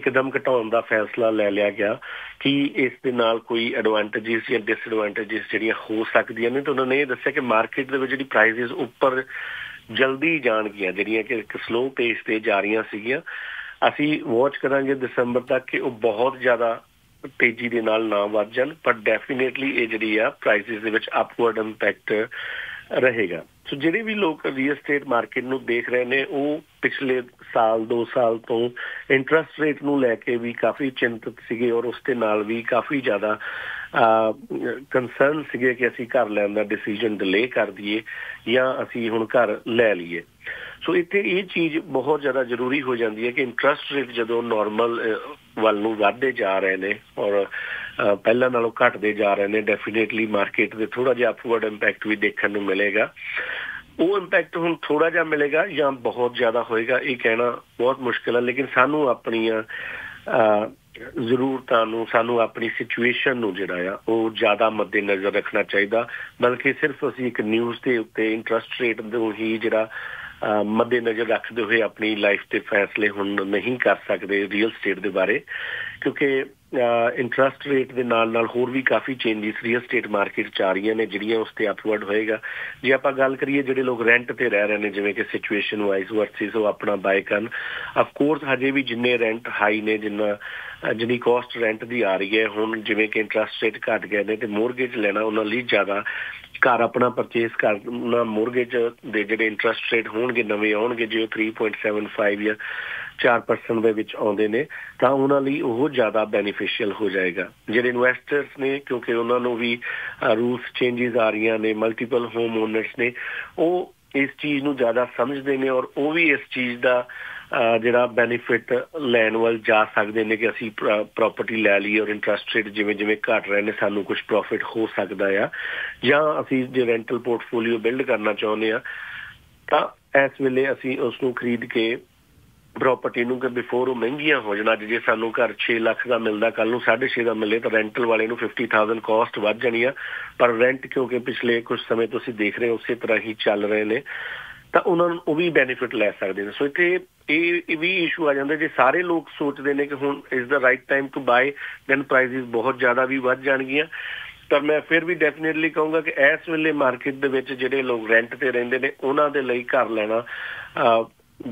ਇੱਕਦਮ ਘਟਾਉਣ ਦਾ ਫੈਸਲਾ ਲੈ ਲਿਆ ਗਿਆ, ਕਿ ਇਸ ਦੇ ਨਾਲ ਕੋਈ ਐਡਵਾਂਟੇਜਸ ਜਾਂ ਡਿਸਐਡਵਾਂਟੇਜਸ ਜਿਹੜੀਆਂ ਹੋ ਸਕਦੀਆਂ ਨੇ। ਤਾਂ ਉਹਨਾਂ ਨੇ ਇਹ ਦੱਸਿਆ ਕਿ ਮਾਰਕੀਟ ਦੇ ਵਿੱਚ ਜਿਹੜੀ ਪ੍ਰਾਈਸਿਸ ਉੱਪਰ ਜਲਦੀ ਜਾਣਗੀਆਂ, ਜਿਹੜੀਆਂ ਕਿ ਇੱਕ ਸਲੋ ਪੇਸ 'ਤੇ ਜਾ ਰਹੀਆਂ ਸੀਗੀਆਂ, ਅਸੀਂ ਵਾਚ ਕਰਾਂਗੇ ਦਸੰਬਰ ਤੱਕ ਕਿ ਉਹ ਬਹੁਤ ਜ਼ਿਆਦਾ ਤੇਜ਼ੀ ਦੇ ਨਾਲ ਨਾ ਵੱਧ ਜਾਣ। ਪਰ ਡੈਫੀਨੇਟਲੀ ਇਹ ਜਿਹੜੀ ਆ ਪ੍ਰਾਈਸਿਸ ਦੇ ਵਿੱਚ ਅਪਵਰਡ ਇੰਪੈਕਟ ਰਹੇਗਾ। ਸੋ ਜਿਹੜੇ ਵੀ ਲੋਕ ਰੀਅਲ ਸਟੇਟ ਮਾਰਕੀਟ ਨੂੰ ਦੇਖ ਰਹੇ ਨੇ, ਉਹ ਪਿਛਲੇ ਸਾਲ 2 ਸਾਲ ਤੋਂ ਇੰਟਰਸਟ ਰੇਟ ਨੂੰ ਲੈ ਕੇ ਵੀ ਕਾਫੀ ਚਿੰਤਤ ਸੀਗੇ ਔਰ ਉਸ ਦੇ ਨਾਲ ਵੀ ਕਾਫੀ ਜ਼ਿਆਦਾ ਕੰਸਰਨ ਸੀਗੇ ਕਿ ਅਸੀਂ ਘਰ ਲੈਣ ਦਾ ਡਿਸੀਜਨ ਡਿਲੇ ਕਰ ਦਈਏ ਜਾਂ ਅਸੀਂ ਹੁਣ ਘਰ ਲੈ ਲਈਏ। ਸੋ ਇੱਥੇ ਇਹ ਚੀਜ਼ ਬਹੁਤ ਜ਼ਿਆਦਾ ਜ਼ਰੂਰੀ ਹੋ ਜਾਂਦੀ ਹੈ ਕਿ ਇੰਟਰਸਟ ਰੇਟ ਜਦੋਂ ਨੋਰਮਲ ਵੱਲ ਨੂੰ ਵੱਧਦੇ ਜਾ ਰਹੇ ਨੇ ਔਰ ਪਹਿਲਾਂ ਨਾਲੋਂ ਘਟਦੇ ਜਾ ਰਹੇ ਨੇ, ਡੈਫੀਨੇਟਲੀ ਮਾਰਕੀਟ ਦੇ ਥੋੜ੍ਹਾ ਜਿਹਾ ਅਪਵਰਡ ਇੰਪੈਕਟ ਵੀ ਦੇਖਣ ਨੂੰ ਮਿਲੇਗਾ। ਉਹ ਇੰਪੈਕਟ ਹੁਣ ਥੋੜ੍ਹਾ ਜਿਹਾ ਮਿਲੇਗਾ ਜਾਂ ਬਹੁਤ ਜ਼ਿਆਦਾ ਹੋਏਗਾ ਇਹ ਕਹਿਣਾ ਬਹੁਤ ਮੁਸ਼ਕਿਲ ਹੈ, ਲੇਕਿਨ ਸਾਨੂੰ ਆਪਣੀਆਂ जरूरत सानू अपनी सिचुएशन ज्यादा मद्दे नजर रखना चाहिए, बल्कि सिर्फ असीं एक न्यूज़ के उत्ते इंटरस्ट रेट दो ही जिहड़ा मद्देनजर रखते हुए अपनी लाइफ के फैसले हुण नहीं कर सकते रियल स्टेट के बारे, क्योंकि इंटरस्ट रेट के नाल होर भी काफ़ी चेंजिस रियल स्टेट मार्केट च आ रही ने जिहड़ियां उस ते अपवर्ड होएगा। जे आप गल करिए जिहड़े लोग रेंट ते रह रहे हैं जिवें कि सिचुएशन वाइज वर्सिस वो अपना बाय करन, अफकोर्स हजे भी जिन्ने रेंट हाई ने जिन्नी कॉस्ट रेंट की आ रही है हुण जिवें कि इंटरस्ट रेट घट गए ने ते मोरगेज लेना उन्हां लई ज़्यादा घर अपना परचेस करना मोरगेज दे जिहड़े इंटरस्ट रेट होणगे नवें आउणगे जे 3.75 या 4% ਦੇ ਵਿੱਚ ਆਉਂਦੇ ਨੇ ਤਾਂ ਉਹਨਾਂ ਲਈ ਉਹ ਜ਼ਿਆਦਾ ਬੈਨੀਫੀਸ਼ੀਅਲ ਹੋ ਜਾਏਗਾ। ਜਿਹੜੇ ਇਨਵੈਸਟਰਸ ਨੇ ਕਿਉਂਕਿ ਉਹਨਾਂ ਨੂੰ ਵੀ ਰੂਲਸ ਚੇਂਜਿਸ ਆ ਰਹੀਆਂ ਨੇ, ਮਲਟੀਪਲ ਹੋਮ ਓਨਰਸ ਨੇ, ਉਹ ਇਸ ਚੀਜ਼ ਨੂੰ ਜ਼ਿਆਦਾ ਸਮਝਦੇ ਨੇ ਔਰ ਉਹ ਵੀ ਇਸ ਚੀਜ਼ ਦਾ ਜਿਹੜਾ ਬੈਨੀਫਿਟ ਲੈਣ ਵੱਲ ਜਾ ਸਕਦੇ ਨੇ ਕਿ ਅਸੀਂ ਪ੍ਰੋਪਰਟੀ ਲੈ ਲਈ ਔਰ ਇੰਟਰਸਟ ਰੇਟ ਜਿਵੇਂ ਜਿਵੇਂ ਘਟ ਰਹੇ ਨੇ ਸਾਨੂੰ ਕੁਛ ਪ੍ਰੋਫਿਟ ਹੋ ਸਕਦਾ ਆ, ਜਾਂ ਅਸੀਂ ਜੇ ਰੈਂਟਲ ਪੋਰਟਫੋਲੀਓ ਬਿਲਡ ਕਰਨਾ ਚਾਹੁੰਦੇ ਹਾਂ ਤਾਂ ਇਸ ਵੇਲੇ ਅਸੀਂ ਉਸਨੂੰ ਖਰੀਦ ਕੇ ਪ੍ਰੋਪਰਟੀ ਨੂੰ ਕਿ ਬਿਫੋਰ ਉਹ ਮਹਿੰਗੀਆਂ ਹੋ ਜਾਣ। ਅੱਜ ਜੇ ਸਾਨੂੰ ਘਰ 6 ਲੱਖ ਦਾ ਮਿਲਦਾ ਕੱਲ ਨੂੰ 6.5 ਦਾ ਮਿਲੇ ਤਾਂ ਰੈਂਟਲ ਵਾਲੇ ਨੂੰ 50,000 ਕੋਸਟ ਵੱਧ ਜਾਣੀ ਆ, ਪਰ ਰੈਂਟ ਕਿਉਂਕਿ ਪਿਛਲੇ ਕੁਝ ਸਮੇਂ ਤੋਂ ਅਸੀਂ ਦੇਖ ਰਹੇ ਉਸੇ ਤਰ੍ਹਾਂ ਹੀ ਚੱਲ ਰਹੇ ਨੇ ਤਾਂ ਉਹਨਾਂ ਨੂੰ ਉਹ ਵੀ ਬੈਨੀਫਿਟ ਲੈ ਸਕਦੇ ਨੇ। ਸੋ ਇੱਥੇ ਇਹ ਵੀ ਇਸ਼ੂ ਆ ਜਾਂਦਾ, ਜੇ ਸਾਰੇ ਲੋਕ ਸੋਚਦੇ ਨੇ ਕਿ ਹੁਣ is the right time to buy then prices ਬਹੁਤ ਜ਼ਿਆਦਾ ਵੀ ਵੱਧ ਜਾਣਗੀਆਂ। ਪਰ ਮੈਂ ਫਿਰ ਵੀ ਡੈਫੀਨੇਟਲੀ ਕਹੂੰਗਾ ਕਿ ਇਸ ਵੇਲੇ ਮਾਰਕੀਟ ਦੇ ਵਿੱਚ ਜਿਹੜੇ ਲੋਕ ਰੈਂਟ 'ਤੇ ਰਹਿੰਦੇ ਨੇ ਉਹਨਾਂ ਦੇ ਲਈ ਘਰ ਲੈਣਾ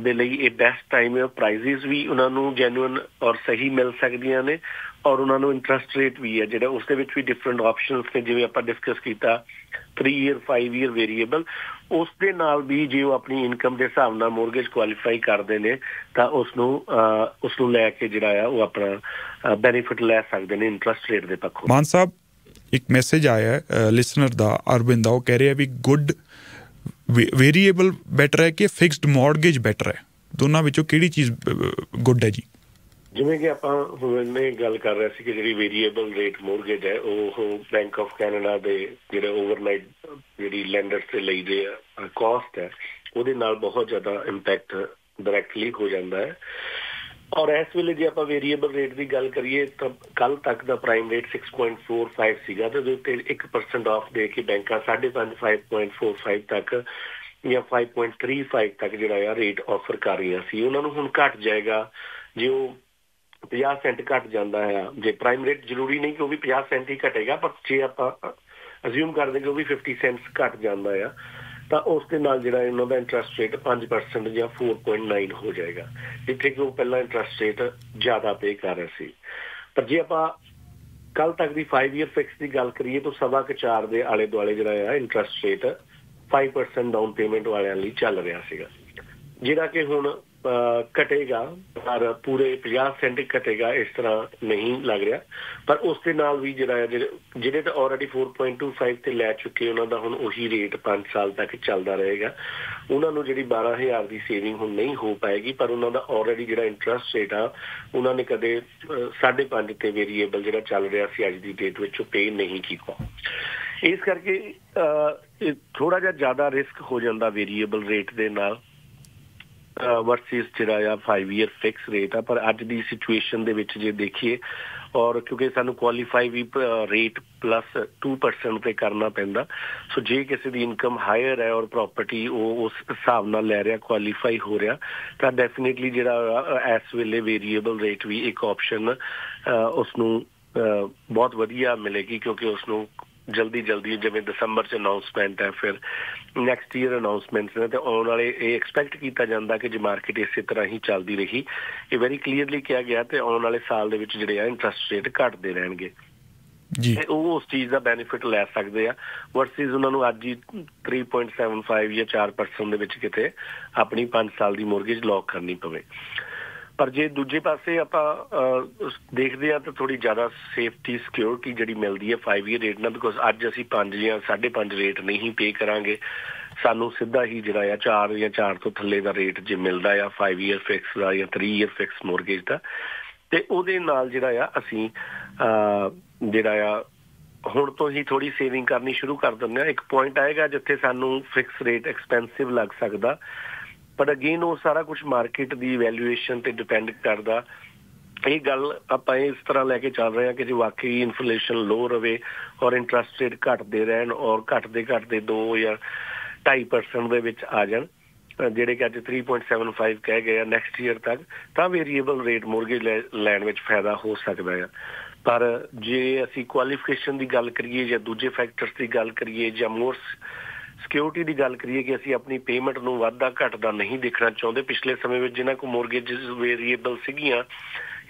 ਦੇ ਲਈ ਇਹ ਬੈਸਟ ਟਾਈਮ ਹੈ। ਪ੍ਰਾਈਸਿਸ ਵੀ ਉਹਨਾਂ ਨੂੰ ਜੈਨੂਅਨ ਔਰ ਸਹੀ ਮਿਲ ਸਕਦੀਆਂ ਨੇ ਔਰ ਉਹਨਾਂ ਨੂੰ ਇੰਟਰਸਟ ਰੇਟ ਵੀ ਹੈ ਜਿਹੜਾ ਉਸ ਦੇ ਵਿੱਚ ਵੀ ਡਿਫਰੈਂਟ ਆਪਸ਼ਨਸ ਨੇ, ਜਿਵੇਂ ਆਪਾਂ ਡਿਸਕਸ ਕੀਤਾ 3 ਈਅਰ 5 ਈਅਰ ਵੇਰੀਏਬਲ, ਉਸ ਦੇ ਨਾਲ ਵੀ ਜੇ ਉਹ ਆਪਣੀ ਇਨਕਮ ਦੇ ਹਿਸਾਬ ਨਾਲ ਮੋਰਗੇਜ ਕੁਆਲੀਫਾਈ ਕਰਦੇ ਨੇ ਤਾਂ ਉਸਨੂੰ ਲੈ ਕੇ ਜਿਹੜਾ ਆ ਉਹ ਆਪਣਾ ਬੈਨੀਫਿਟ ਲੈ ਸਕਦੇ ਨੇ ਇੰਟਰਸਟ ਰੇਟ ਦੇ ਪੱਖੋਂ। ਮਾਨ ਸਾਹਿਬ, ਇੱਕ ਮੈਸੇਜ ਆਇਆ ਲਿਸਨਰ ਦਾ, ਅਰਵਿੰਦ ਦਾ, ਉਹ ਕਹਿ ਰਿਹਾ ਵੀ ਗੁੱਡ ਵੇਰੀਏਬਲ ਬੈਟਰ ਹੈ ਕਿ ਫਿਕਸਡ ਮੌਰਗੇਜ ਬੈਟਰ ਹੈ, ਦੋਨਾਂ ਵਿੱਚੋਂ ਕਿਹੜੀ ਚੀਜ਼ ਗੁੱਡ ਹੈ ਜੀ? ਜਿਵੇਂ ਕਿ ਆਪਾਂ ਹੁਣੇ ਗੱਲ ਕਰ ਰਹੇ ਸੀ ਕਿ ਜਿਹੜੀ ਵੇਰੀਏਬਲ ਰੇਟ ਮੌਰਗੇਜ ਹੈ ਉਹ ਬੈਂਕ ਆਫ ਕੈਨੇਡਾ ਦੇ ਜਿਹੜੇ ਓਵਰਨਾਈਟ ਜਿਹੜੀ ਲੈਂਡਰਸ ਤੇ ਲਈ ਦੇ ਕੋਸਟ ਹੈ ਉਹਦੇ ਨਾਲ ਬਹੁਤ ਜ਼ਿਆਦਾ ਇੰਪੈਕਟ ਡਾਇਰੈਕਟਲੀ ਹੋ ਜਾਂਦਾ ਹੈ। ਔਰ ਇਸ ਵੇਲੇ ਜੇ ਆਪਾਂ ਵੇਰੀਏਬਲ ਰੇਟ ਦੀ ਗੱਲ ਕਰੀਏ ਤਾਂ ਕੱਲ ਤੱਕ ਦਾ ਪ੍ਰਾਈਮ ਰੇਟ 6.45 ਸੀਗਾ ਤੇ ਉਹਦੇ ਉੱਤੇ 1% ਆਫ ਦੇ ਕੇ ਬੈਂਕਾਂ 5.45 ਤੱਕ ਜਾਂ 5.35 ਤੱਕ ਜਿਹੜਾ ਆ ਰੇਟ ਆਫਰ ਕਰ ਰਹੀਆਂ ਸੀ। ਉਹਨਾਂ ਨੂੰ ਹੁਣ ਘੱਟ ਜਾਏਗਾ, ਜੇ ਉਹ 50 ਸੈਂਟ ਘੱਟ ਜਾਂਦਾ ਹੈ, ਜੇ ਪ੍ਰਾਈਮ ਰੇਟ ਜ਼ਰੂਰੀ ਨਹੀਂ ਕਿ ਉਹ ਵੀ 50 ਸੈਂਟ ਹੀ ਘਟੇਗਾ, ਪਰ ਜੇ ਆਪਾਂ ਅਸਿਊਮ ਕਰਦੇ ਕਿ ਉਹ ਵੀ 50 ਸੈਂਟ ਘੱਟ ਜਾਂਦਾ ਆ ਤਾਂ ਉਸ ਦੇ ਨਾਲ ਜਿਹੜਾ ਇਹਨਾਂ ਦਾ ਇੰਟਰਸਟ ਰੇਟ 5% ਜਾਂ 4.9 ਹੋ ਜਾਏਗਾ, ਜਿੱਥੇ ਕਿ ਉਹ ਪਹਿਲਾਂ ਇੰਟਰਸਟ ਰੇਟ ਜ਼ਿਆਦਾ ਪੇ ਕਰ ਰਹੇ ਸੀ। ਪਰ ਜੇ ਆਪਾਂ ਕੱਲ ਤੱਕ ਦੀ 5 ਈਅਰ ਫਿਕਸ ਦੀ ਗੱਲ ਕਰੀਏ ਤਾਂ 4.25 ਦੇ ਆਲੇ ਦੁਆਲੇ ਜਿਹੜਾ ਆ ਇੰਟਰਸਟ ਰੇਟ 5% ਡਾਊਨ ਪੇਮੈਂਟ ਵਾਲਿਆਂ ਲਈ ਚੱਲ ਰਿਹਾ ਸੀਗਾ, ਜਿਹੜਾ ਕਿ ਹੁਣ ਘਟੇਗਾ ਪਰ ਪੂਰੇ 50 ਸੈਂਟ ਘਟੇਗਾ ਇਸ ਤਰ੍ਹਾਂ ਨਹੀਂ ਲੱਗ ਰਿਹਾ। ਪਰ ਉਸ ਦੇ ਨਾਲ ਵੀ ਜਿਹੜਾ ਜਿਹੜੇ ਤਾਂ ਆਲਰੇਡੀ 4.25 ਤੇ ਲੈ ਚੁੱਕੇ ਉਹਨਾਂ ਦਾ ਹੁਣ ਉਹੀ ਰੇਟ 5 ਸਾਲ ਤੱਕ ਚੱਲਦਾ ਰਹੇਗਾ। ਉਹਨਾਂ ਨੂੰ ਜਿਹੜੀ 12,000 ਦੀ ਸੇਵਿੰਗ ਹੁਣ ਨਹੀਂ ਹੋ ਪਾਏਗੀ, ਪਰ ਉਹਨਾਂ ਦਾ ਆਲਰੇਡੀ ਜਿਹੜਾ ਇੰਟਰਸਟ ਰੇਟ ਆ ਉਹਨਾਂ ਨੇ ਕਦੇ 5.5 ਤੇ ਵੇਰੀਏਬਲ ਜਿਹੜਾ ਚੱਲ ਰਿਹਾ ਸੀ ਅੱਜ ਦੀ ਡੇਟ ਵਿੱਚ ਉਹ ਪੇ ਨਹੀਂ ਕੀਤਾ। ਇਸ ਕਰਕੇ ਥੋੜਾ ਜ਼ਿਆਦਾ ਰਿਸਕ ਹੋ ਜਾਂਦਾ ਵੇਰੀਏਬਲ ਰੇਟ ਦੇ ਨਾਲ ਵਰਸਿਸ ਜਿਹੜਾ ਆ 5 ਈਅਰ ਫਿਕਸ ਰੇਟ ਆ। ਪਰ ਅੱਜ ਦੀ ਸਿਚੁਏਸ਼ਨ ਦੇ ਵਿੱਚ ਜੇ ਦੇਖੀਏ ਔਰ ਕਿਉਂਕਿ ਸਾਨੂੰ ਕੁਆਲੀਫਾਈ ਵੀ ਰੇਟ ਪਲੱਸ 2% 'ਤੇ ਕਰਨਾ ਪੈਂਦਾ, ਸੋ ਜੇ ਕਿਸੇ ਦੀ ਇਨਕਮ ਹਾਇਰ ਹੈ ਔਰ ਪ੍ਰੋਪਰਟੀ ਉਹ ਉਸ ਹਿਸਾਬ ਨਾਲ ਲੈ ਰਿਹਾ ਕੁਆਲੀਫਾਈ ਹੋ ਰਿਹਾ ਤਾਂ ਡੈਫੀਨੇਟਲੀ ਜਿਹੜਾ ਇਸ ਵੇਲੇ ਵੇਰੀਏਬਲ ਰੇਟ ਵੀ ਇੱਕ ਆਪਸ਼ਨ ਉਸਨੂੰ ਬਹੁਤ ਵਧੀਆ ਮਿਲੇਗੀ, ਕਿਉਂਕਿ ਉਸਨੂੰ ਜਲਦੀ ਜਿਵੇਂ ਦਸੰਬਰ 'ਚ ਅਨਾਊਂਸਮੈਂਟ ਹੈ, ਫਿਰ ਨੈਕਸਟ ਈਅਰ ਅਨਾਊਂਸਮੈਂਟਸ ਨੇ ਅਤੇ ਆਉਣ ਵਾਲੇ ਇਹ ਐਕਸਪੈਕਟ ਕੀਤਾ ਜਾਂਦਾ ਕਿ ਜੇ ਮਾਰਕੀਟ ਇਸੇ ਤਰ੍ਹਾਂ ਹੀ ਚੱਲਦੀ ਰਹੀ, ਇਹ ਵੈਰੀ ਕਲੀਅਰਲੀ ਕਿਹਾ ਗਿਆ ਅਤੇ ਆਉਣ ਵਾਲੇ ਸਾਲ ਦੇ ਵਿੱਚ ਜਿਹੜੇ ਆ ਇੰਟਰਸਟ ਰੇਟ ਘਟਦੇ ਰਹਿਣਗੇ ਜੀ, ਉਹ ਉਸ ਚੀਜ਼ ਦਾ ਬੈਨੀਫਿਟ ਲੈ ਸਕਦੇ ਆ ਵਰਸਿਸ ਉਹਨਾਂ ਨੂੰ ਅੱਜ ਹੀ 3.75 ਜਾਂ 4% ਦੇ ਵਿੱਚ ਕਿਤੇ ਆਪਣੀ 5 ਸਾਲ ਦੀ ਮੋਰਗੇਜ ਲੌਕ ਕਰਨੀ ਪਵੇ। ਪਰ ਜੇ ਦੂਜੇ ਪਾਸੇ ਆਪਾਂ ਦੇਖਦੇ ਹਾਂ ਤਾਂ ਥੋੜ੍ਹੀ ਜ਼ਿਆਦਾ ਸੇਫਟੀ ਸਿਕਿਉਰਿਟੀ ਜਿਹੜੀ ਮਿਲਦੀ ਹੈ 5 ਈਅਰ ਰੇਟ ਨਾਲ, ਬਿਕੋਜ਼ ਅੱਜ ਅਸੀਂ 5 ਜਾਂ 5.5 ਰੇਟ ਨਹੀਂ ਪੇ ਕਰਾਂਗੇ, ਸਾਨੂੰ ਸਿੱਧਾ ਹੀ ਜਿਹੜਾ ਆ 4 ਜਾਂ 4 ਤੋਂ ਥੱਲੇ ਦਾ ਰੇਟ ਜੇ ਮਿਲਦਾ ਆ 5 ਈਅਰ ਫਿਕਸ ਦਾ ਜਾਂ 3 ਈਅਰ ਫਿਕਸ ਮੋਰਗੇਜ ਦਾ, ਅਤੇ ਉਹਦੇ ਨਾਲ ਜਿਹੜਾ ਆ ਅਸੀਂ ਜਿਹੜਾ ਆ ਹੁਣ ਤੋਂ ਹੀ ਥੋੜ੍ਹੀ ਸੇਵਿੰਗ ਕਰਨੀ ਸ਼ੁਰੂ ਕਰ ਦਿੰਦੇ ਹਾਂ। ਇੱਕ ਪੁਆਇੰਟ ਆਏਗਾ ਜਿੱਥੇ ਸਾਨੂੰ ਫਿਕਸ ਰੇਟ ਐਕਸਪੈਂਸਿਵ ਲੱਗ ਸਕਦਾ, ਪਰ ਅਗੇਨ ਉਹ ਸਾਰਾ ਕੁਛ ਮਾਰਕੀਟ ਦੀ ਵੈਲਿਊਏਸ਼ਨ 'ਤੇ ਡਿਪੈਂਡ ਕਰਦਾ ਇਹ ਗੱਲ ਆਪਾਂ ਇਸ ਤਰ੍ਹਾਂ ਲੈ ਕੇ ਚੱਲ ਰਹੇ ਹਾਂ ਕਿ ਜੇ ਵਾਕਈ ਇਨਫਲੇਸ਼ਨ ਲੋ ਰਵੇ ਔਰ ਇੰਟਰਸਟ ਰੇਟ ਘਟਦੇ ਰਹਿਣ ਔਰ ਘਟਦੇ 2 ਜਾਂ 2.5% ਦੇ ਵਿੱਚ ਆ ਜਾਣ, ਜਿਹੜੇ ਕਿ ਅੱਜ 3.75 ਕਹਿ ਗਏ ਆ ਨੈਕਸਟ ਈਅਰ ਤੱਕ, ਤਾਂ ਵੇਰੀਏਬਲ ਰੇਟ ਮੋਰਗੇਜ ਲੈਣ ਵਿੱਚ ਫਾਇਦਾ ਹੋ ਸਕਦਾ ਆ। ਪਰ ਜੇ ਅਸੀਂ ਕੁਆਲੀਫਿਕੇਸ਼ਨ ਦੀ ਗੱਲ ਕਰੀਏ ਜਾਂ ਦੂਜੇ ਫੈਕਟਰਸ ਦੀ ਗੱਲ ਕਰੀਏ ਜਾਂ ਮੋਰ ਸਿਕਿਉਰਿਟੀ ਦੀ ਗੱਲ ਕਰੀਏ ਕਿ ਅਸੀਂ ਆਪਣੀ ਪੇਮੈਂਟ ਨੂੰ ਵਾਧਾ ਘਟਦਾ ਨਹੀਂ ਦੇਖਣਾ ਚਾਹੁੰਦੇ, ਪਿਛਲੇ ਸਮੇਂ ਵਿੱਚ ਜਿਨ੍ਹਾਂ ਕੋਲ ਮੋਰਗੇਜਿਸ ਵੇਰੀਏਬਲ ਸੀਗੀਆਂ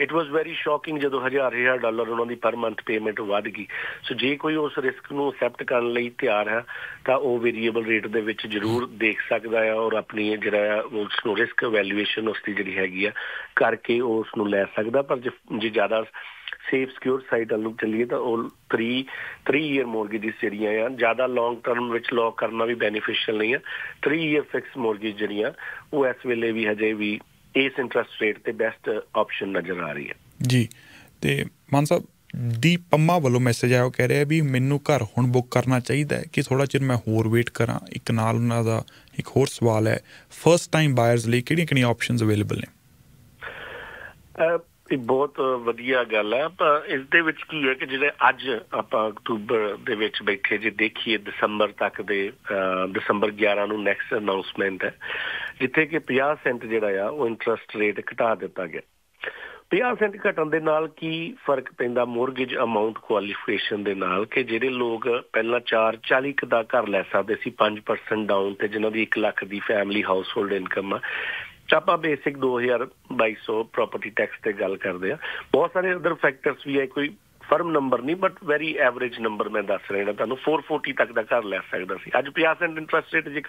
ਇਟ ਵਾਜ਼ ਵੈਰੀ ਸ਼ੌਕਿੰਗ ਜਦੋਂ $1000-$1000 ਉਹਨਾਂ ਦੀ ਪਰ ਮੰਥ ਪੇਮੈਂਟ ਵੱਧ ਗਈ। ਸੋ ਜੇ ਕੋਈ ਉਸ ਰਿਸਕ ਨੂੰ ਅਸੈਪਟ ਕਰਨ ਲਈ ਤਿਆਰ ਹੈ ਤਾਂ ਉਹ ਵੇਰੀਏਬਲ ਰੇਟ ਦੇ ਵਿੱਚ ਜ਼ਰੂਰ ਦੇਖ ਸਕਦਾ ਆ ਔਰ ਆਪਣੀ ਜਿਹੜਾ ਉਸ ਨੂੰ ਰਿਸਕ ਵੈਲੂਏਸ਼ਨ ਉਸਦੀ ਜਿਹੜੀ ਹੈਗੀ ਆ ਕਰਕੇ ਉਹ ਉਸਨੂੰ ਲੈ ਸਕਦਾ। ਪਰ ਜੇ ਜ਼ਿਆਦਾ ਸੇਫ ਸਿਕਿਓਰ ਸਾਈਡ ਵੱਲ ਨੂੰ ਚੱਲੀਏ ਤਾਂ ਉਹ 3 ਈਅਰ ਮੋਰਗੇਜਿਸ ਜਿਹੜੀਆਂ ਆ ਜ਼ਿਆਦਾ ਲੌਂਗ ਟਰਮ ਵਿੱਚ ਲੌਕ ਕਰਨਾ ਵੀ ਬੈਨੀਫਿਸ਼ੀਅਲ ਨਹੀਂ ਆ। 3 ਈਅਰ ਫਿਕਸ ਮੋਰਗੇਜ ਜਿਹੜੀਆਂ ਉਹ ਇਸ ਵੇਲੇ ਵੀ ਹਜੇ ਵੀ ਇਸ ਇੰਟਰਸਟ ਰੇਟ 'ਤੇ ਬੈਸਟ ਆਪਸ਼ਨ ਨਜ਼ਰ ਆ ਰਹੀ ਹੈ ਜੀ। ਅਤੇ ਮਾਨ ਸਾਹਿਬ ਦੀ ਪੰਮਾ ਵੱਲੋਂ ਮੈਸੇਜ ਆਇਆ, ਉਹ ਕਹਿ ਰਿਹਾ ਵੀ ਮੈਨੂੰ ਘਰ ਹੁਣ ਬੁੱਕ ਕਰਨਾ ਚਾਹੀਦਾ ਕਿ ਥੋੜ੍ਹਾ ਚਿਰ ਮੈਂ ਹੋਰ ਵੇਟ ਕਰਾਂ। ਇੱਕ ਨਾਲ ਉਹਨਾਂ ਦਾ ਇੱਕ ਹੋਰ ਸਵਾਲ ਹੈ, ਫਸਟ ਟਾਈਮ ਬਾਇਰਸ ਲਈ ਕਿਹੜੀਆਂ ਕਿਹੜੀਆਂ ਆਪਸ਼ਨਸ ਅਵੇਲੇਬਲ ਨੇ? ਇਹ ਬਹੁਤ ਵਧੀਆ ਗੱਲ ਹੈ, ਪਰ ਇਸ ਦੇ ਵਿੱਚ ਕੀ ਹੈ ਕਿ ਜਿਹੜੇ ਅੱਜ ਆਪਾਂ ਅਕਤੂਬਰ ਦੇ ਵਿੱਚ ਬੈਠੇ ਜੇ ਦੇਖੀਏ ਦਸੰਬਰ ਤੱਕ ਦੇ ਦਸੰਬਰ 11 ਨੂੰ ਨੈਕਸਟ ਅਨਾਊਂਸਮੈਂਟ ਹੈ ਜਿੱਥੇ ਕਿ 50% ਜਿਹੜਾ ਆ ਉਹ ਇੰਟਰਸਟ ਰੇਟ ਘਟਾ ਦਿੱਤਾ ਗਿਆ। 50% ਘਟਣ ਦੇ ਨਾਲ ਕੀ ਫਰਕ ਪੈਂਦਾ ਮੋਰਗੇਜ ਅਮਾਊਂਟ ਕੁਆਲੀਫਿਕੇਸ਼ਨ ਦੇ ਨਾਲ ਕਿ ਜਿਹੜੇ ਲੋਕ ਪਹਿਲਾਂ 40 ਦਾ ਘਰ ਲੈ ਸਕਦੇ ਸੀ 5% ਡਾਊਨ ਤੇ ਜਿਨ੍ਹਾਂ ਦੀ 1 ਲੱਖ ਦੀ ਫੈਮਿਲੀ ਹਾਊਸ ਹੋਲਡ ਇਨਕਮ ਆ, ਆਪਾਂ ਬੇਸਿਕ 2200 ਪ੍ਰੋਪਰਟੀ ਟੈਕਸ ਤੇ ਗੱਲ ਕਰਦੇ ਆ। ਬਹੁਤ ਸਾਰੇ ਅਦਰ ਫੈਕਟਰਸ ਵੀ ਹੈ, ਕੋਈ ਫਰਮ ਨੰਬਰ ਨਹੀਂ ਬਟ ਵੈਰੀ ਐਵਰੇਜ ਨੰਬਰ ਮੈਂ ਦੱਸ ਰਿਹਾ ਤੁਹਾਨੂੰ, 440 ਤੱਕ ਦਾ ਘਰ ਲੈ ਸਕਦਾ ਸੀ। ਅੱਜ 50% ਇੰਟਰਸਟ ਰੇਟ ਜੇ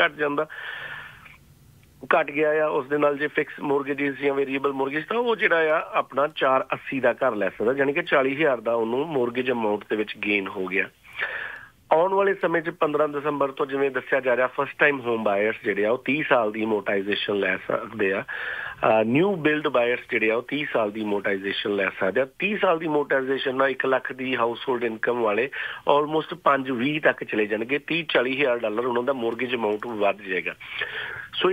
ਘਟ ਗਿਆ ਆ ਉਸ ਦੇ ਨਾਲ ਜੇ ਫਿਕਸ ਮੋਰਗੇਜਿਸ ਜਾਂ ਵੇਰੀਏਬਲ ਮੋਰਗੇਜ ਤਾਂ ਉਹ ਜਿਹੜਾ ਆ ਆਪਣਾ 480 ਦਾ ਘਰ ਲੈ ਸਕਦਾ, ਯਾਨੀ ਕਿ 40,000 ਦਾ ਉਹਨੂੰ ਮੋਰਗੇਜ ਅਮਾਊਂਟ ਦੇ ਵਿੱਚ ਗੇਨ ਹੋ ਗਿਆ। ਆਉਣ ਵਾਲੇ ਸਮੇਂ 'ਚ 15 ਦਸੰਬਰ ਤੋਂ ਜਿਵੇਂ ਦੱਸਿਆ ਜਾ ਰਿਹਾ ਫਸਟ ਟਾਈਮ ਹੋਮ ਬਾਇਰਸ ਜਿਹੜੇ ਆ ਉਹ 30 ਸਾਲ ਦੀ ਅਮੋਰਟਾਈਜ਼ੇਸ਼ਨ ਲੈ ਸਕਦੇ ਆ, ਨਿਊ ਬਿਲਡ ਬਾਇਰਸ ਜਿਹੜੇ ਆ ਉਹ 30 ਸਾਲ ਦੀ ਅਮੋਰਟਾਈਜ਼ੇਸ਼ਨ ਲੈ ਸਕਦੇ ਆ। 30 ਸਾਲ ਦੀ ਅਮੋਰਟਾਈਜ਼ੇਸ਼ਨ ਨਾਲ 1 ਲੱਖ ਦੀ ਹਾਊਸ ਹੋਲਡ ਇਨਕਮ ਵਾਲੇ ਆਲਮੋਸਟ 520 ਤੱਕ ਚਲੇ ਜਾਣਗੇ, $30,000-$40,000 ਉਹਨਾਂ ਦਾ ਮੋਰਗੇਜ ਅਮਾਊਂਟ ਵੱਧ ਜਾਏਗਾ। ਸੋ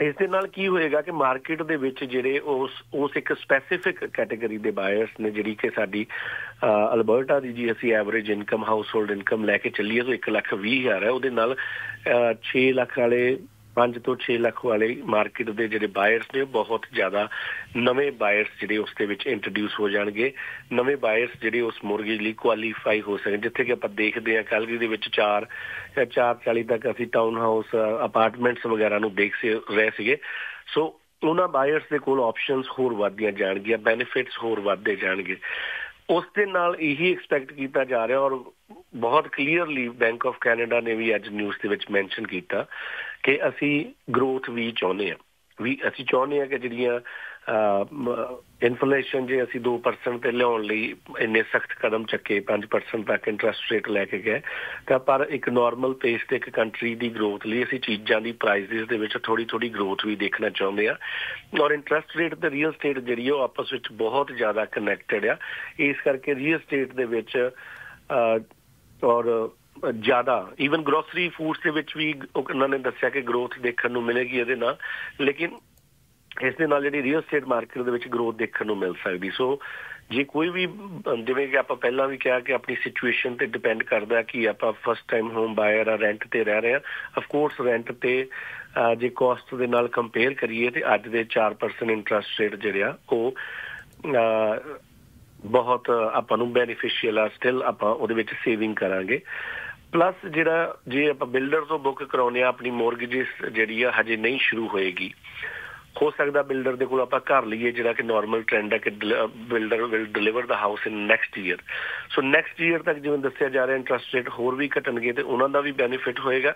ਇਸ ਦੇ ਨਾਲ ਕੀ ਹੋਏਗਾ ਕਿ ਮਾਰਕੀਟ ਦੇ ਵਿੱਚ ਜਿਹੜੇ ਉਸ ਇੱਕ ਸਪੈਸੀਫਿਕ ਕੈਟੇਗਰੀ ਦੇ ਬਾਇਰਸ ਨੇ ਜਿਹੜੀ ਕਿ ਸਾਡੀ ਅਲਬਰਟਾ ਦੀ ਜੀ ਅਸੀਂ average income household income ਲੈ ਕੇ ਚੱਲੀਏ ਤਾਂ 1,20,000 ਹੈ, ਉਹਦੇ ਨਾਲ 6 ਲੱਖ ਵਾਲੇ 5 ਤੋਂ 6 ਲੱਖ ਵਾਲੇ ਮਾਰਕੀਟ ਦੇ ਜਿਹੜੇ ਬਾਇਰਸ ਨੇ ਬਹੁਤ ਜ਼ਿਆਦਾ ਨਵੇਂ ਬਾਇਰਸ ਜਿਹੜੇ ਉਸ ਦੇ ਵਿੱਚ ਇੰਟਰੋਡਿਊਸ ਹੋ ਜਾਣਗੇ, ਨਵੇਂ ਬਾਇਰਸ ਜਿਹੜੇ ਉਸ ਮੋਰਗੇਜ ਲਈ ਕੁਆਲੀਫਾਈ ਹੋ ਸਕਣ। ਜਿੱਥੇ ਕਿ ਆਪਾਂ ਦੇਖਦੇ ਹਾਂ ਕੈਲਗਰੀ ਦੇ ਵਿੱਚ 440 ਤੱਕ ਅਸੀਂ ਟਾਊਨ ਹਾਊਸ ਅਪਾਰਟਮੈਂਟਸ ਵਗੈਰਾ ਨੂੰ ਦੇਖ ਰਹੇ ਸੀਗੇ। ਸੋ ਉਹਨਾਂ ਬਾਇਰਸ ਦੇ ਕੋਲ ਆਪਸ਼ਨਸ ਹੋਰ ਵੱਧਦੀਆਂ ਜਾਣਗੀਆਂ, ਬੈਨੀਫਿਟਸ ਹੋਰ ਵੱਧਦੇ ਜਾਣਗੇ। ਉਸ ਦੇ ਨਾਲ ਇਹੀ ਐਕਸਪੈਕਟ ਕੀਤਾ ਜਾ ਰਿਹਾ ਔਰ ਬਹੁਤ ਕਲੀਅਰਲੀ ਬੈਂਕ ਆਫ ਕੈਨੇਡਾ ਨੇ ਵੀ ਅੱਜ ਨਿਊਜ਼ ਦੇ ਵਿੱਚ ਮੈਂਸ਼ਨ ਕੀਤਾ ਕਿ ਅਸੀਂ ਗਰੋਥ ਵੀ ਚਾਹੁੰਦੇ ਹਾਂ, ਵੀ ਅਸੀਂ ਚਾਹੁੰਦੇ ਹਾਂ ਕਿ ਜਿਹੜੀਆਂ ਇਨਫਲੇਸ਼ਨ ਜੇ ਅਸੀਂ 2% ਤੇ ਲਿਆਉਣ ਲਈ ਇੰਨੇ ਸਖਤ ਕਦਮ ਚੱਕੇ, 5% ਤੱਕ ਇੰਟਰਸਟ ਰੇਟ ਲੈ ਕੇ ਗਏ ਤਾਂ ਪਰ ਇੱਕ ਨੋਰਮਲ ਪੇਸ ਤੇ ਇੱਕ ਕੰਟਰੀ ਦੀ ਗਰੋਥ ਲਈ ਅਸੀਂ ਚੀਜ਼ਾਂ ਦੀ ਪ੍ਰਾਈਸਿਸ ਦੇ ਵਿੱਚ ਥੋੜੀ ਗਰੋਥ ਵੀ ਦੇਖਣਾ ਚਾਹੁੰਦੇ ਆ ਔਰ ਇੰਟਰਸਟ ਰੇਟ ਤੇ ਰੀਅਲ ਸਟੇਟ ਜਿਹੜੀ ਉਹ ਆਪਸ ਵਿੱਚ ਬਹੁਤ ਜ਼ਿਆਦਾ ਕਨੈਕਟਡ ਆ। ਇਸ ਕਰਕੇ ਰੀਅਲ ਸਟੇਟ ਦੇ ਵਿੱਚ ਔਰ ਜ਼ਿਆਦਾ ਈਵਨ ਗਰੋਸਰੀ ਫੂਡਸ ਦੇ ਵਿੱਚ ਵੀ ਉਹਨਾਂ ਨੇ ਦੱਸਿਆ ਕਿ ਗਰੋਥ ਦੇਖਣ ਨੂੰ ਮਿਲੇਗੀ ਇਹਦੇ ਨਾਲ, ਲੇਕਿਨ ਇਸ ਦੇ ਨਾਲ ਜਿਹੜੀ ਰੀਅਲ ਸਟੇਟ ਮਾਰਕੀਟ ਦੇ ਵਿੱਚ ਗਰੋਥ ਦੇਖਣ ਨੂੰ ਮਿਲ ਸਕਦੀ। ਸੋ ਜੇ ਕੋਈ ਵੀ ਜਿਵੇਂ ਕਿ ਆਪਾਂ ਪਹਿਲਾਂ ਵੀ ਕਿਹਾ ਕਿ ਆਪਣੀ ਸਿਚੁਏਸ਼ਨ 'ਤੇ ਡਿਪੈਂਡ ਕਰਦਾ ਕਿ ਆਪਾਂ ਫਸਟ ਟਾਈਮ ਹੋਮ ਬਾਇਰ ਆ, ਰੈਂਟ 'ਤੇ ਰਹਿ ਰਹੇ ਹਾਂ, ਅਫਕੋਰਸ ਰੈਂਟ 'ਤੇ ਜੇ ਕੋਸਟ ਦੇ ਨਾਲ ਕੰਪੇਅਰ ਕਰੀਏ ਤੇ ਅੱਜ ਦੇ 4% ਇੰਟਰਸਟ ਰੇਟ ਜਿਹੜੇ ਆ ਉਹ ਬਹੁਤ ਆਪਾਂ ਨੂੰ ਬੈਨੀਫਿਸ਼ੀਅਲ ਆ, ਸਟਿਲ ਆਪਾਂ ਉਹਦੇ ਵਿੱਚ ਸੇਵਿੰਗ ਕਰਾਂਗੇ। ਪਲੱਸ ਜਿਹੜਾ ਜੇ ਆਪਾਂ ਬਿਲਡਰ ਤੋਂ ਬੁੱਕ ਕਰਾਉਂਦੇ ਹਾਂ ਆਪਣੀ ਮੋਰਗੇਜਿਸ ਜਿਹੜੀ ਆ ਹਜੇ ਨਹੀਂ ਸ਼ੁਰੂ ਹੋਏਗੀ, ਹੋ ਸਕਦਾ ਬਿਲਡਰ ਦੇ ਕੋਲ ਆਪਾਂ ਘਰ ਲਈਏ ਜਿਹੜਾ ਕਿ ਨੋਰਮਲ ਟ੍ਰੈਂਡ ਹੈ ਕਿ builder will deliver the house in next year. So next year ਤੱਕ ਜਿਵੇਂ ਦੱਸਿਆ ਜਾ ਰਿਹਾ ਇੰਟਰਸਟ ਰੇਟ ਹੋਰ ਵੀ ਘਟਣਗੇ ਤੇ ਉਹਨਾਂ ਦਾ ਵੀ ਬੈਨੀਫਿਟ ਹੋਏਗਾ।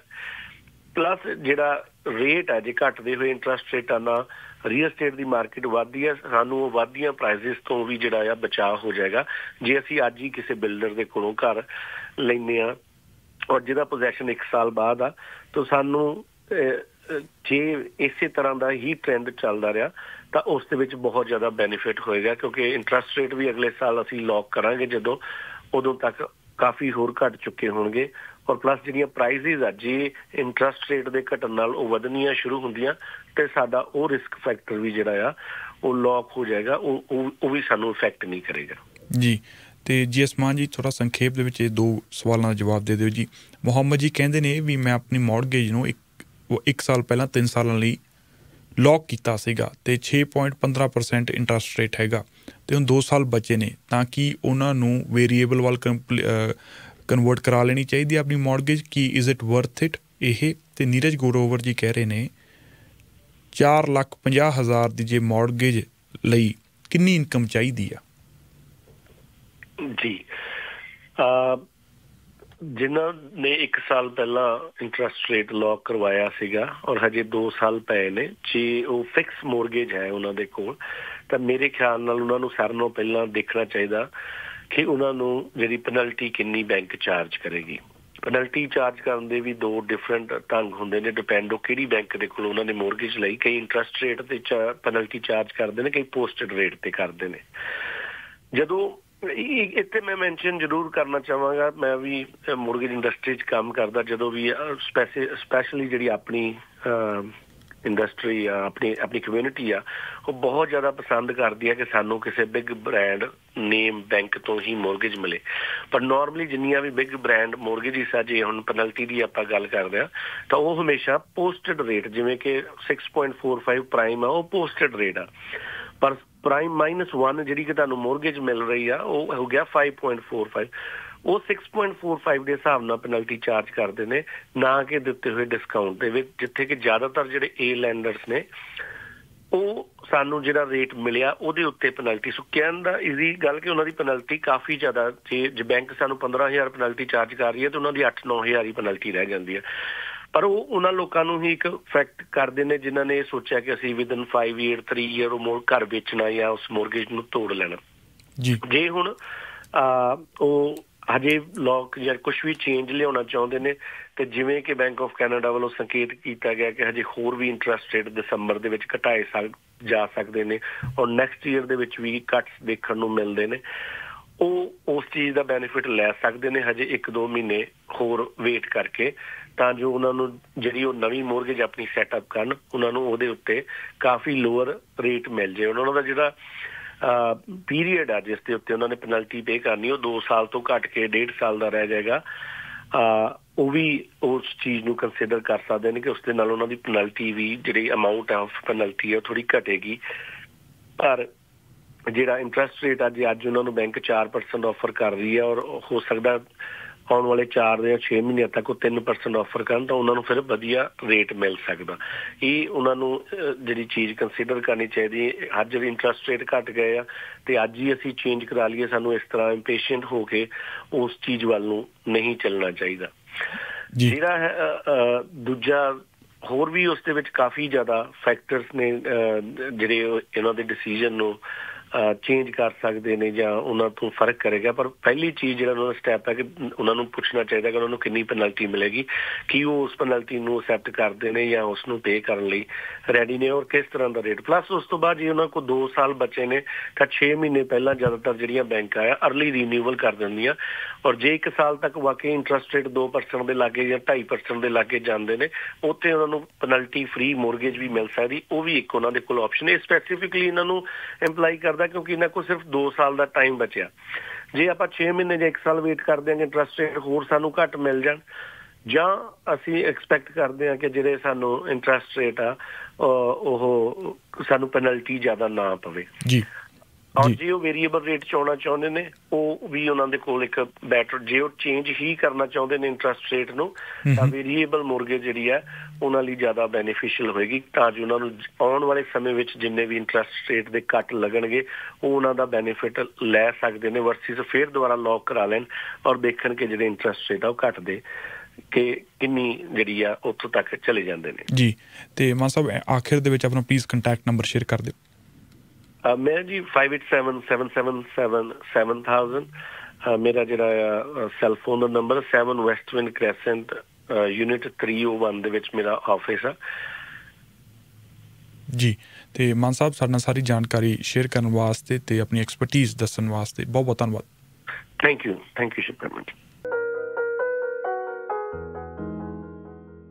ਪਲੱਸ ਜਿਹੜਾ ਰੇਟ ਹੈ ਜੇ ਘਟਦੇ ਹੋਏ ਇੰਟਰਸਟ ਰੇਟਾਂ ਨਾਲ ਰੀਅਲ ਸਟੇਟ ਦੀ ਮਾਰਕੀਟ ਵੱਧਦੀ ਹੈ, ਸਾਨੂੰ ਉਹ ਵੱਧਦੀਆਂ ਪ੍ਰਾਈਸਿਸ ਤੋਂ ਵੀ ਜਿਹੜਾ ਆ ਬਚਾਅ ਹੋ ਜਾਏਗਾ ਜੇ ਅਸੀਂ ਅੱਜ ਹੀ ਕਿਸੇ ਬਿਲਡਰ ਦੇ ਕੋਲੋਂ ਘਰ ਲੈਂਦੇ ਹਾਂ ਔਰ ਜਿਹਦਾ ਪੋਜੈਸ਼ਨ 1 ਸਾਲ ਬਾਅਦ ਆ ਤਾਂ ਸਾਨੂੰ ਜੇ ਇਸੇ ਤਰ੍ਹਾਂ ਦਾ ਹੀ ਟ੍ਰੈਂਡ ਚੱਲਦਾ ਰਿਹਾ ਤਾਂ ਉਸ ਦੇ ਵਿੱਚ ਬਹੁਤ ਜ਼ਿਆਦਾ ਬੈਨੀਫਿਟ ਹੋਏਗਾ ਕਿਉਂਕਿ ਇੰਟਰਸਟ ਰੇਟ ਵੀ ਅਗਲੇ ਸਾਲ ਅਸੀਂ ਲੌਕ ਕਰਾਂਗੇ ਜਦੋਂ ਉਦੋਂ ਤੱਕ ਕਾਫੀ ਹੋਰ ਘੱਟ ਚੁੱਕੇ ਹੋਣਗੇ ਔਰ ਪਲੱਸ ਜਿਹੜੀਆਂ ਪ੍ਰਾਈਸਿਸ ਆ ਜੇ ਇੰਟਰਸਟ ਰੇਟ ਦੇ ਘਟਣ ਨਾਲ ਉਹ ਵਧਣੀਆਂ ਸ਼ੁਰੂ ਹੁੰਦੀਆਂ ਤੇ ਸਾਡਾ ਉਹ ਰਿਸਕ ਫੈਕਟਰ ਵੀ ਜਿਹੜਾ ਆ वो लॉक हो जाएगा, वो भी सानू इफेक्ट नहीं करेगा जी। तो जी असमान जी थोड़ा संखेप के दो सवालों का जवाब दे दो जी। मुहम्मद जी कहते हैं भी मैं अपनी मॉडगेज नूं एक साल पहला 3 सालों लई लॉक किया सीगा ते 6.15% इंटरस्ट रेट हैगा ते हुण 2 साल बचे ने तां कि उहनां नूं वेरीएबल वाल कन्वर्ट करा लेनी चाहिए अपनी मॉडगेज की। Is it worth it? ये तो नीरज गोरोवर जी कह रहे हैं 4,50,000 की जो मॉडगेज लई कितनी इनकम चाहिए आ जी। जिन्हों ने 1 साल पहला इंटरस्ट रेट लॉक करवाया सीगा और हजे 2 साल पे ने जे वो फिक्स मॉडगेज है उन्होंने कोल, तो मेरे ख्याल नाल उन्होंने सारे नालों पहला देखना चाहिए कि उन्होंने जिहड़ी पेनल्टी कितनी बैंक चार्ज करेगी। पेनल्टी चार्ज करने के भी दो डिफरेंट ढंग होंगे ने, डिपेंड हो कि बैंक के कोल उन्होंने मॉडगेज लई। कई इंटरस्ट रेट ते पेनल्टी चार्ज करते हैं, कई पोस्टड रेट ते करते हैं। जदों इतने मैं मैंशन जरूर करना चाहांगा, मैं भी मॉडगेज इंडस्ट्री काम करता, जो भी स्पैशली जी अपनी इंडस्ट्री अपनी अपनी कम्यूनिटी आ वो बहुत ज़्यादा पसंद करती है कि सानू किसी बिग ब्रांड नेम बैंक तो ही मॉडगेज मिले। पर नॉर्मली जिन्नियां भी बिग ब्रांड मॉडगेजिस आ जे हुण पेनल्टी की आपां गल करदे आ तो वो हमेशा पोस्टड रेट जिवें कि 6.45 प्राइम आ वो पोस्टड रेट आ, पर प्राइम -1 जिहड़ी कि तुहानूं मॉडगेज मिल रही आ वो हो गया 5.45। वो 6.45 के हिसाब नाल पेनल्टी चार्ज करते हैं, ना कि दिते हुए डिस्काउंट दे विच, जिथे कि ज़्यादातर जिहड़े ए लैंडर्स ने वो सानू जिहड़ा रेट मिलिया उहदे उत्ते पेनल्टी। सो कहण दा इजी गल कि उन्होंने पेनल्टी काफ़ी ज़्यादा, जे बैंक सानू 15,000 पेनल्टी चार्ज कर रही है तो उन्होंने 8-9,000 ही पेनल्टी रह जाती है। पर वो उन्होंने लोगों को ही एक फैक्ट करते हैं जिन्होंने सोचा कि असीं विद इन 5 ईयर 3 ईयर वो घर बेचना या उस मॉडगेज नूं तोड़ लेना जी। जे हुण हजे लॉक या कुछ भी चेंज लिया चाहते हैं तो जिमें कि बैंक ऑफ कैनेडा वालों संकेत किया गया कि हजे होर भी इंटरस्ट रेट दिसंबर के घटाए जा सकते हैं और नैक्सट ईयर भी कट्स देखने को मिलते हैं। वो उस चीज़ का बेनीफिट लै सकते हैं हजे 1-2 महीने होर वेट करके, तो जो उन्होंने जी नवी मॉडगेज अपनी सैटअप कर उन्होंने उत्ते काफ़ी लोअर रेट मिल जाए। उन्होंने जो पीरीयड आ जिसके उत्ते उन्होंने पेनल्टी पे करनी वो 2 साल तो घट के 1.5 साल का रह जाएगा। वो भी उस चीज़ को कंसिडर कर सकते हैं कि उसके नाल उन्होंने पेनल्टी भी जी अमाउंट ऑफ पेनल्टी है थोड़ी घटेगी। पर जिहड़ा इंटरस्ट रेट अज उन्होंने बैंक 4% ऑफर कर रही है और हो सकता आने वाले 4 या 6 महीने तक वो 3% ऑफर करन तो उन्होंने फिर वधिया रेट मिल सकता। ये उन्होंने जिहड़ी चीज़ कंसीडर करनी चाहिए। अज भी इंटरस्ट रेट घट गए आ तो अज ही असीं चेंज करा लीए, सानू इस तरह इंपेशेंट होके उस चीज़ वाल नूं नहीं चलना चाहिए। जिहड़ा दूजा होर भी उसदे विच काफ़ी ज़्यादा फैक्टर्स ने जिहड़े इन्हां दे डिसीजन नूं चेंज कर सकते हैं या उन्होंने तो फर्क करेगा। पर पहली चीज़ जो उन्होंने स्टैप है कि उन्होंने पूछना चाहिए कि उन्होंने कितनी पेनल्टी मिलेगी, कि वो उस पेनल्टी को एक्सेप्ट करते हैं या उसनों पे करने लिए रेडी ने और किस तरह का रेट। प्लस उस तो बाद जी उन्होंने को 2 साल बचे ने तो 6 महीने पहला ज़्यादातर जड़िया बैंक आया अर्ली रीन्यूअल कर देंगे और जे 1 साल तक वाकई इंटरस्ट रेट 2% के लागे या 2.5% के लागे जाते हैं उत्ते उन्होंने पेनल्टी फ्री मॉडगेज भी मिल सकती। वो भी एक उन्होंने कोल ऑप्शन है। स्पैसीफिकली इन्होंने इंपलाई कर क्योंकि इन्होंने को सिर्फ 2 साल का टाइम बचा। जे आप 6 महीने या 1 साल वेट कर देंगे इंटरस्ट रेट होर सानू घट मिल जाए जां असी एक्सपैक्ट करते हैं कि जिहड़े सानू इंटरस्ट रेट आ ओह सानू पेनल्टी ज़्यादा ना पवे जी। और जे वो वेरीएबल रेट चाहना चाहते हैं वो भी उन्होंने कोल एक बैटर, जे वो चेंज ही करना चाहते हैं इंटरस्ट रेट नूं तां वेरीएबल मॉडगेज जिहड़ी है उन्हां लई ज़्यादा बेनीफिशियल होएगी तां जो उन्हां नूं आउण वाले समय विच जिन्ने भी इंटरस्ट रेट दे घट लगणगे वो उन्हां दा बेनीफिट लै सकदे ने वर्सिस फिर दुबारा लॉक करा लैण और देखण कि जिहड़े इंटरस्ट रेट आ वो घटदे कि कितनी जिहड़ी आ उत्थों तक चले जांदे ने जी। ते मान साहब आखिर दे विच अपना प्लीज़ कंटैक्ट नंबर शेयर कर दिओ। मैं जी 587-777-7000 मेरा जरा सैलफोन का नंबर 7 वेस्टविंड क्रेसेंट यूनिट 301 दे विच मेरा ऑफिस है जी। तो मान साहब साडे सारी जानकारी शेयर करने वास्ते अपनी एक्सपर्टीज़ दस्सण वास्ते बहुत बहुत धन्यवाद। थैंक यू शुक्रिया।